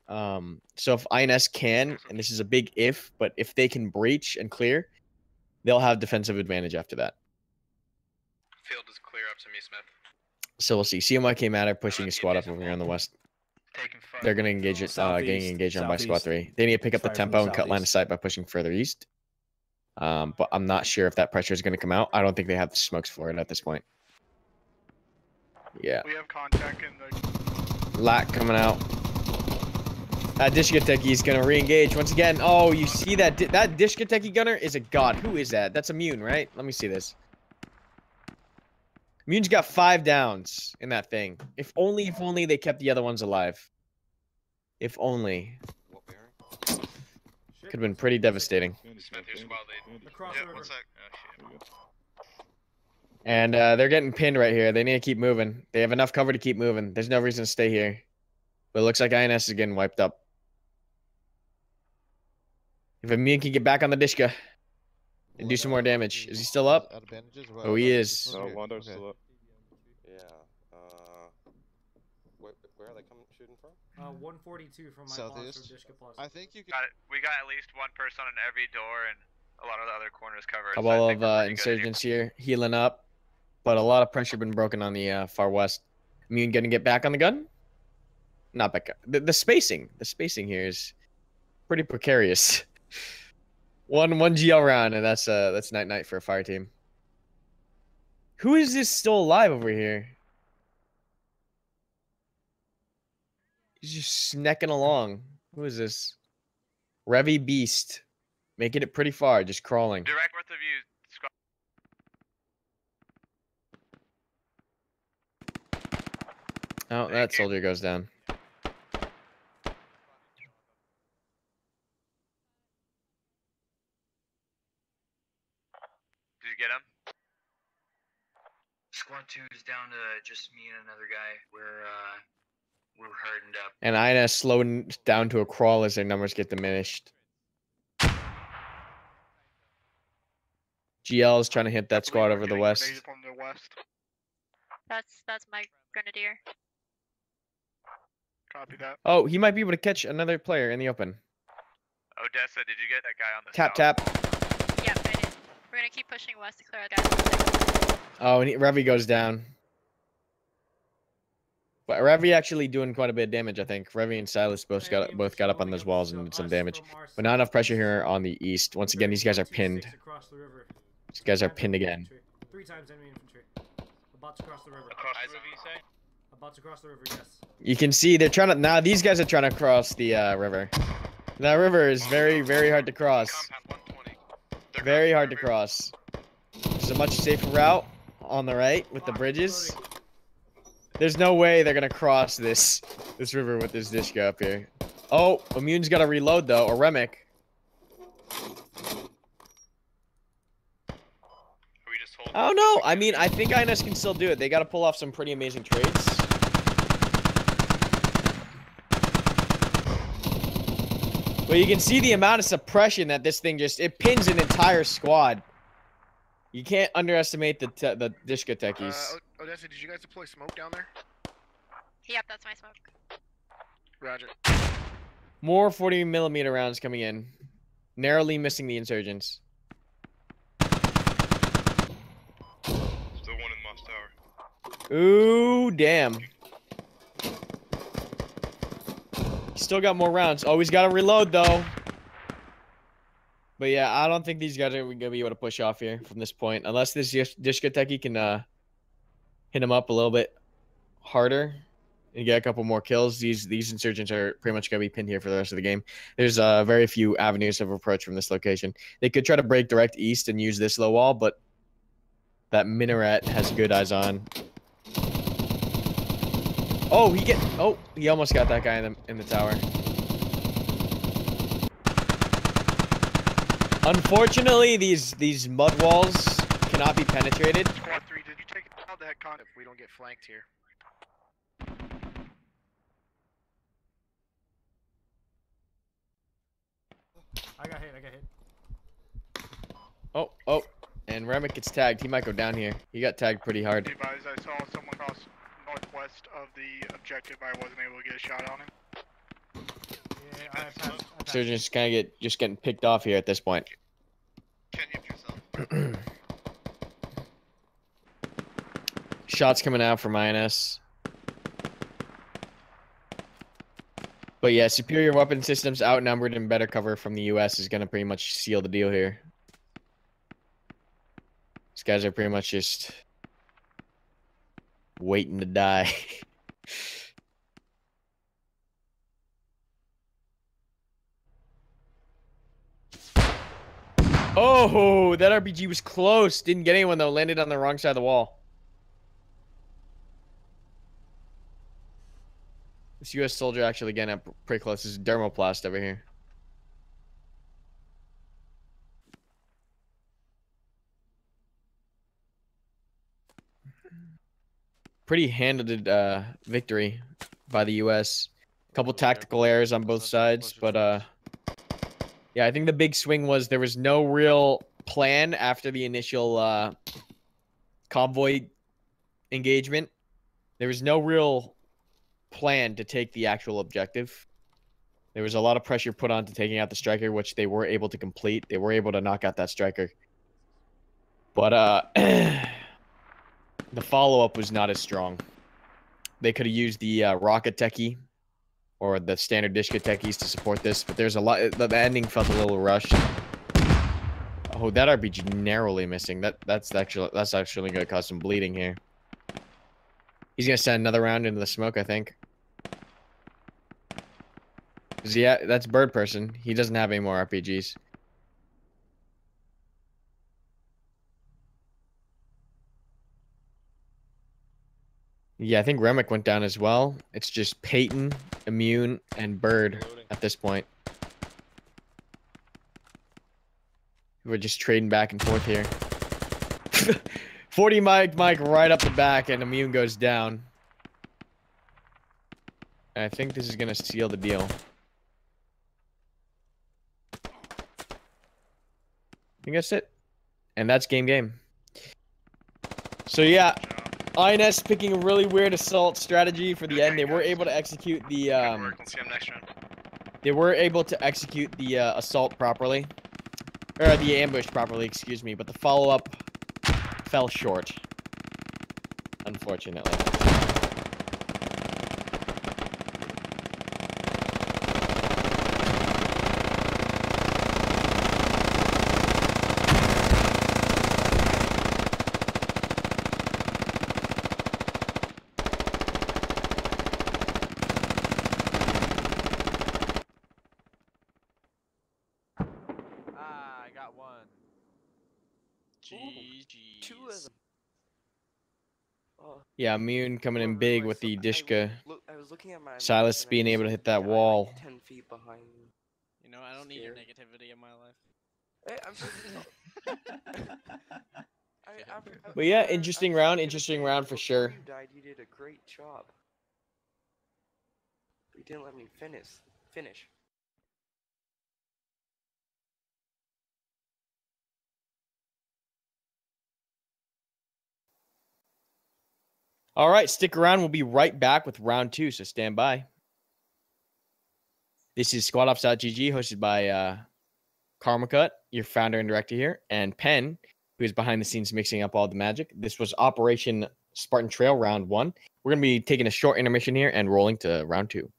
Um, so if I N S can, and this is a big if, but if they can breach and clear, they'll have defensive advantage after that. Field is clear up to me, Smith. So we'll see. C M Y K Matter pushing a squad up over here on the west. They're going to engage it, uh, getting engaged on by squad three. They need to pick up the tempo and cut line of sight by pushing further east. Um, but I'm not sure if that pressure is going to come out. I don't think they have the smokes for it at this point. Yeah. We have contact in the... Lack coming out. That Dishkateki is going to re-engage once again. Oh, you see that? Di that Dishkateki gunner is a god. Who is that? That's Immune, right? Let me see this. Immune's got five downs in that thing. If only, if only they kept the other ones alive. If only. Could have been pretty devastating. And uh, they're getting pinned right here. They need to keep moving. They have enough cover to keep moving. There's no reason to stay here. But it looks like I N S is getting wiped up. If Immune can get back on the Dishka and do some more damage. Is he still up? Oh, he is. No, Wando's still up. Yeah. Uh, where, where are they coming shooting from? Uh, one forty-two from my Southeast. From Dishka Plus. I think you got it. We got at least one person on every door and a lot of the other corners covered. A lot of uh, insurgents here healing up, but a lot of pressure been broken on the uh, far west. Immune gonna get back on the gun? Not back. The, the spacing, the spacing here is pretty precarious. One one G L round, and that's uh that's night night for a fire team. Who is this still alive over here? He's just snecking along. Who is this? Revy Beast, making it pretty far, just crawling. Direct north of you. Oh, that soldier goes down. Get him. Squad two is down to just me and another guy. We're uh, we're hardened up. And I N S slowing down to a crawl as their numbers get diminished. G L is trying to hit that squad over the west. the west. That's that's my grenadier. Copy that. Oh, he might be able to catch another player in the open. Oh, Dessa, did you get that guy on the tap south? tap? We're gonna keep pushing west to clear out guys. Oh, and he, Revy goes down. But Revy actually doing quite a bit of damage, I think. Revy and Silas both got both got up on those walls and did some damage. But not enough pressure here on the east. Once again, these guys are pinned. These guys are pinned again. Three times enemy infantry. About to cross the river. About to cross the river, yes. You can see they're trying to now these guys are trying to cross the uh, river. That river is very, very hard to cross. Very hard to cross. There's a much safer route on the right with the bridges. There's no way they're gonna cross this this river with this Dishka up here. Oh, Immune's gotta reload though, or Remick. Oh no! I mean, I think I N S can still do it. They gotta pull off some pretty amazing trades. But you can see the amount of suppression that this thing just, it pins an entire squad. You can't underestimate the te the Dishka techies. Uh, Odessa, did you guys deploy smoke down there? Yep, that's my smoke. Roger. More forty millimeter rounds coming in. Narrowly missing the insurgents. Still one in Moss Tower. Ooh, damn. Still got more rounds. Always got to reload though. But yeah, I don't think these guys are going to be able to push off here from this point. Unless this Dishkateki can uh, hit them up a little bit harder and get a couple more kills. These these insurgents are pretty much going to be pinned here for the rest of the game. There's uh, very few avenues of approach from this location. They could try to break direct east and use this low wall, but that minaret has good eyes on. Oh, he get. Oh, he almost got that guy in the in the tower. Unfortunately, these these mud walls cannot be penetrated. Squad three, did you take out the heck con if we don't get flanked here? I got hit. I got hit. Oh, oh, and Remick gets tagged. He might go down here. He got tagged pretty hard. Hey guys, I saw someone cross northwest of the objective. I wasn't able to get a shot on him. Yeah, I have time. Surgeon's kind of get just getting picked off here at this point. Can you yourself? Shots coming out from I N S. But yeah, superior weapon systems outnumbered and better cover from the U S is going to pretty much seal the deal here. These guys are pretty much just waiting to die. Oh, that R P G was close. Didn't get anyone though. Landed on the wrong side of the wall. This U S soldier actually again up pretty close. This is dermoplast over here. Pretty handed uh, victory by the U S Couple tactical errors on both sides, but uh, yeah, I think the big swing was there was no real plan after the initial uh, convoy engagement. There was no real plan to take the actual objective. There was a lot of pressure put on to taking out the striker, which they were able to complete. They were able to knock out that striker, but uh the follow-up was not as strong. They could have used the uh, rocket techie or the standard dish techies to support this, but there's a lot. The ending felt a little rushed. Oh, that R P G narrowly missing. That that's actually that's actually gonna cause some bleeding here. He's gonna send another round into the smoke, I think. Yeah, that's Bird Person. He doesn't have any more R P Gs. Yeah, I think Remick went down as well. It's just Peyton, Immune, and Bird at this point. We're just trading back and forth here. forty Mike, Mike right up the back, and Immune goes down. And I think this is going to seal the deal. I think that's it. And that's game game. So yeah, I N S picking a really weird assault strategy for the end. They were able to execute the... Um, they were able to execute the uh, assault properly. Or the ambush properly, excuse me. But the follow-up fell short, unfortunately. Yeah, Immune coming in big with the Dishka. I was looking at my Silas being able to hit that wall. Ten feet behind you. You know, I don't need your negativity in my life. But yeah, interesting round, interesting round for sure. You died, you did a great job. But you didn't let me finish. Finish. All right, stick around. We'll be right back with round two, so stand by. This is squad ops dot G G, hosted by uh, Karmacut, your founder and director here, and Penn, who is behind the scenes mixing up all the magic. This was Operation Spartan Trail, round one. We're going to be taking a short intermission here and rolling to round two.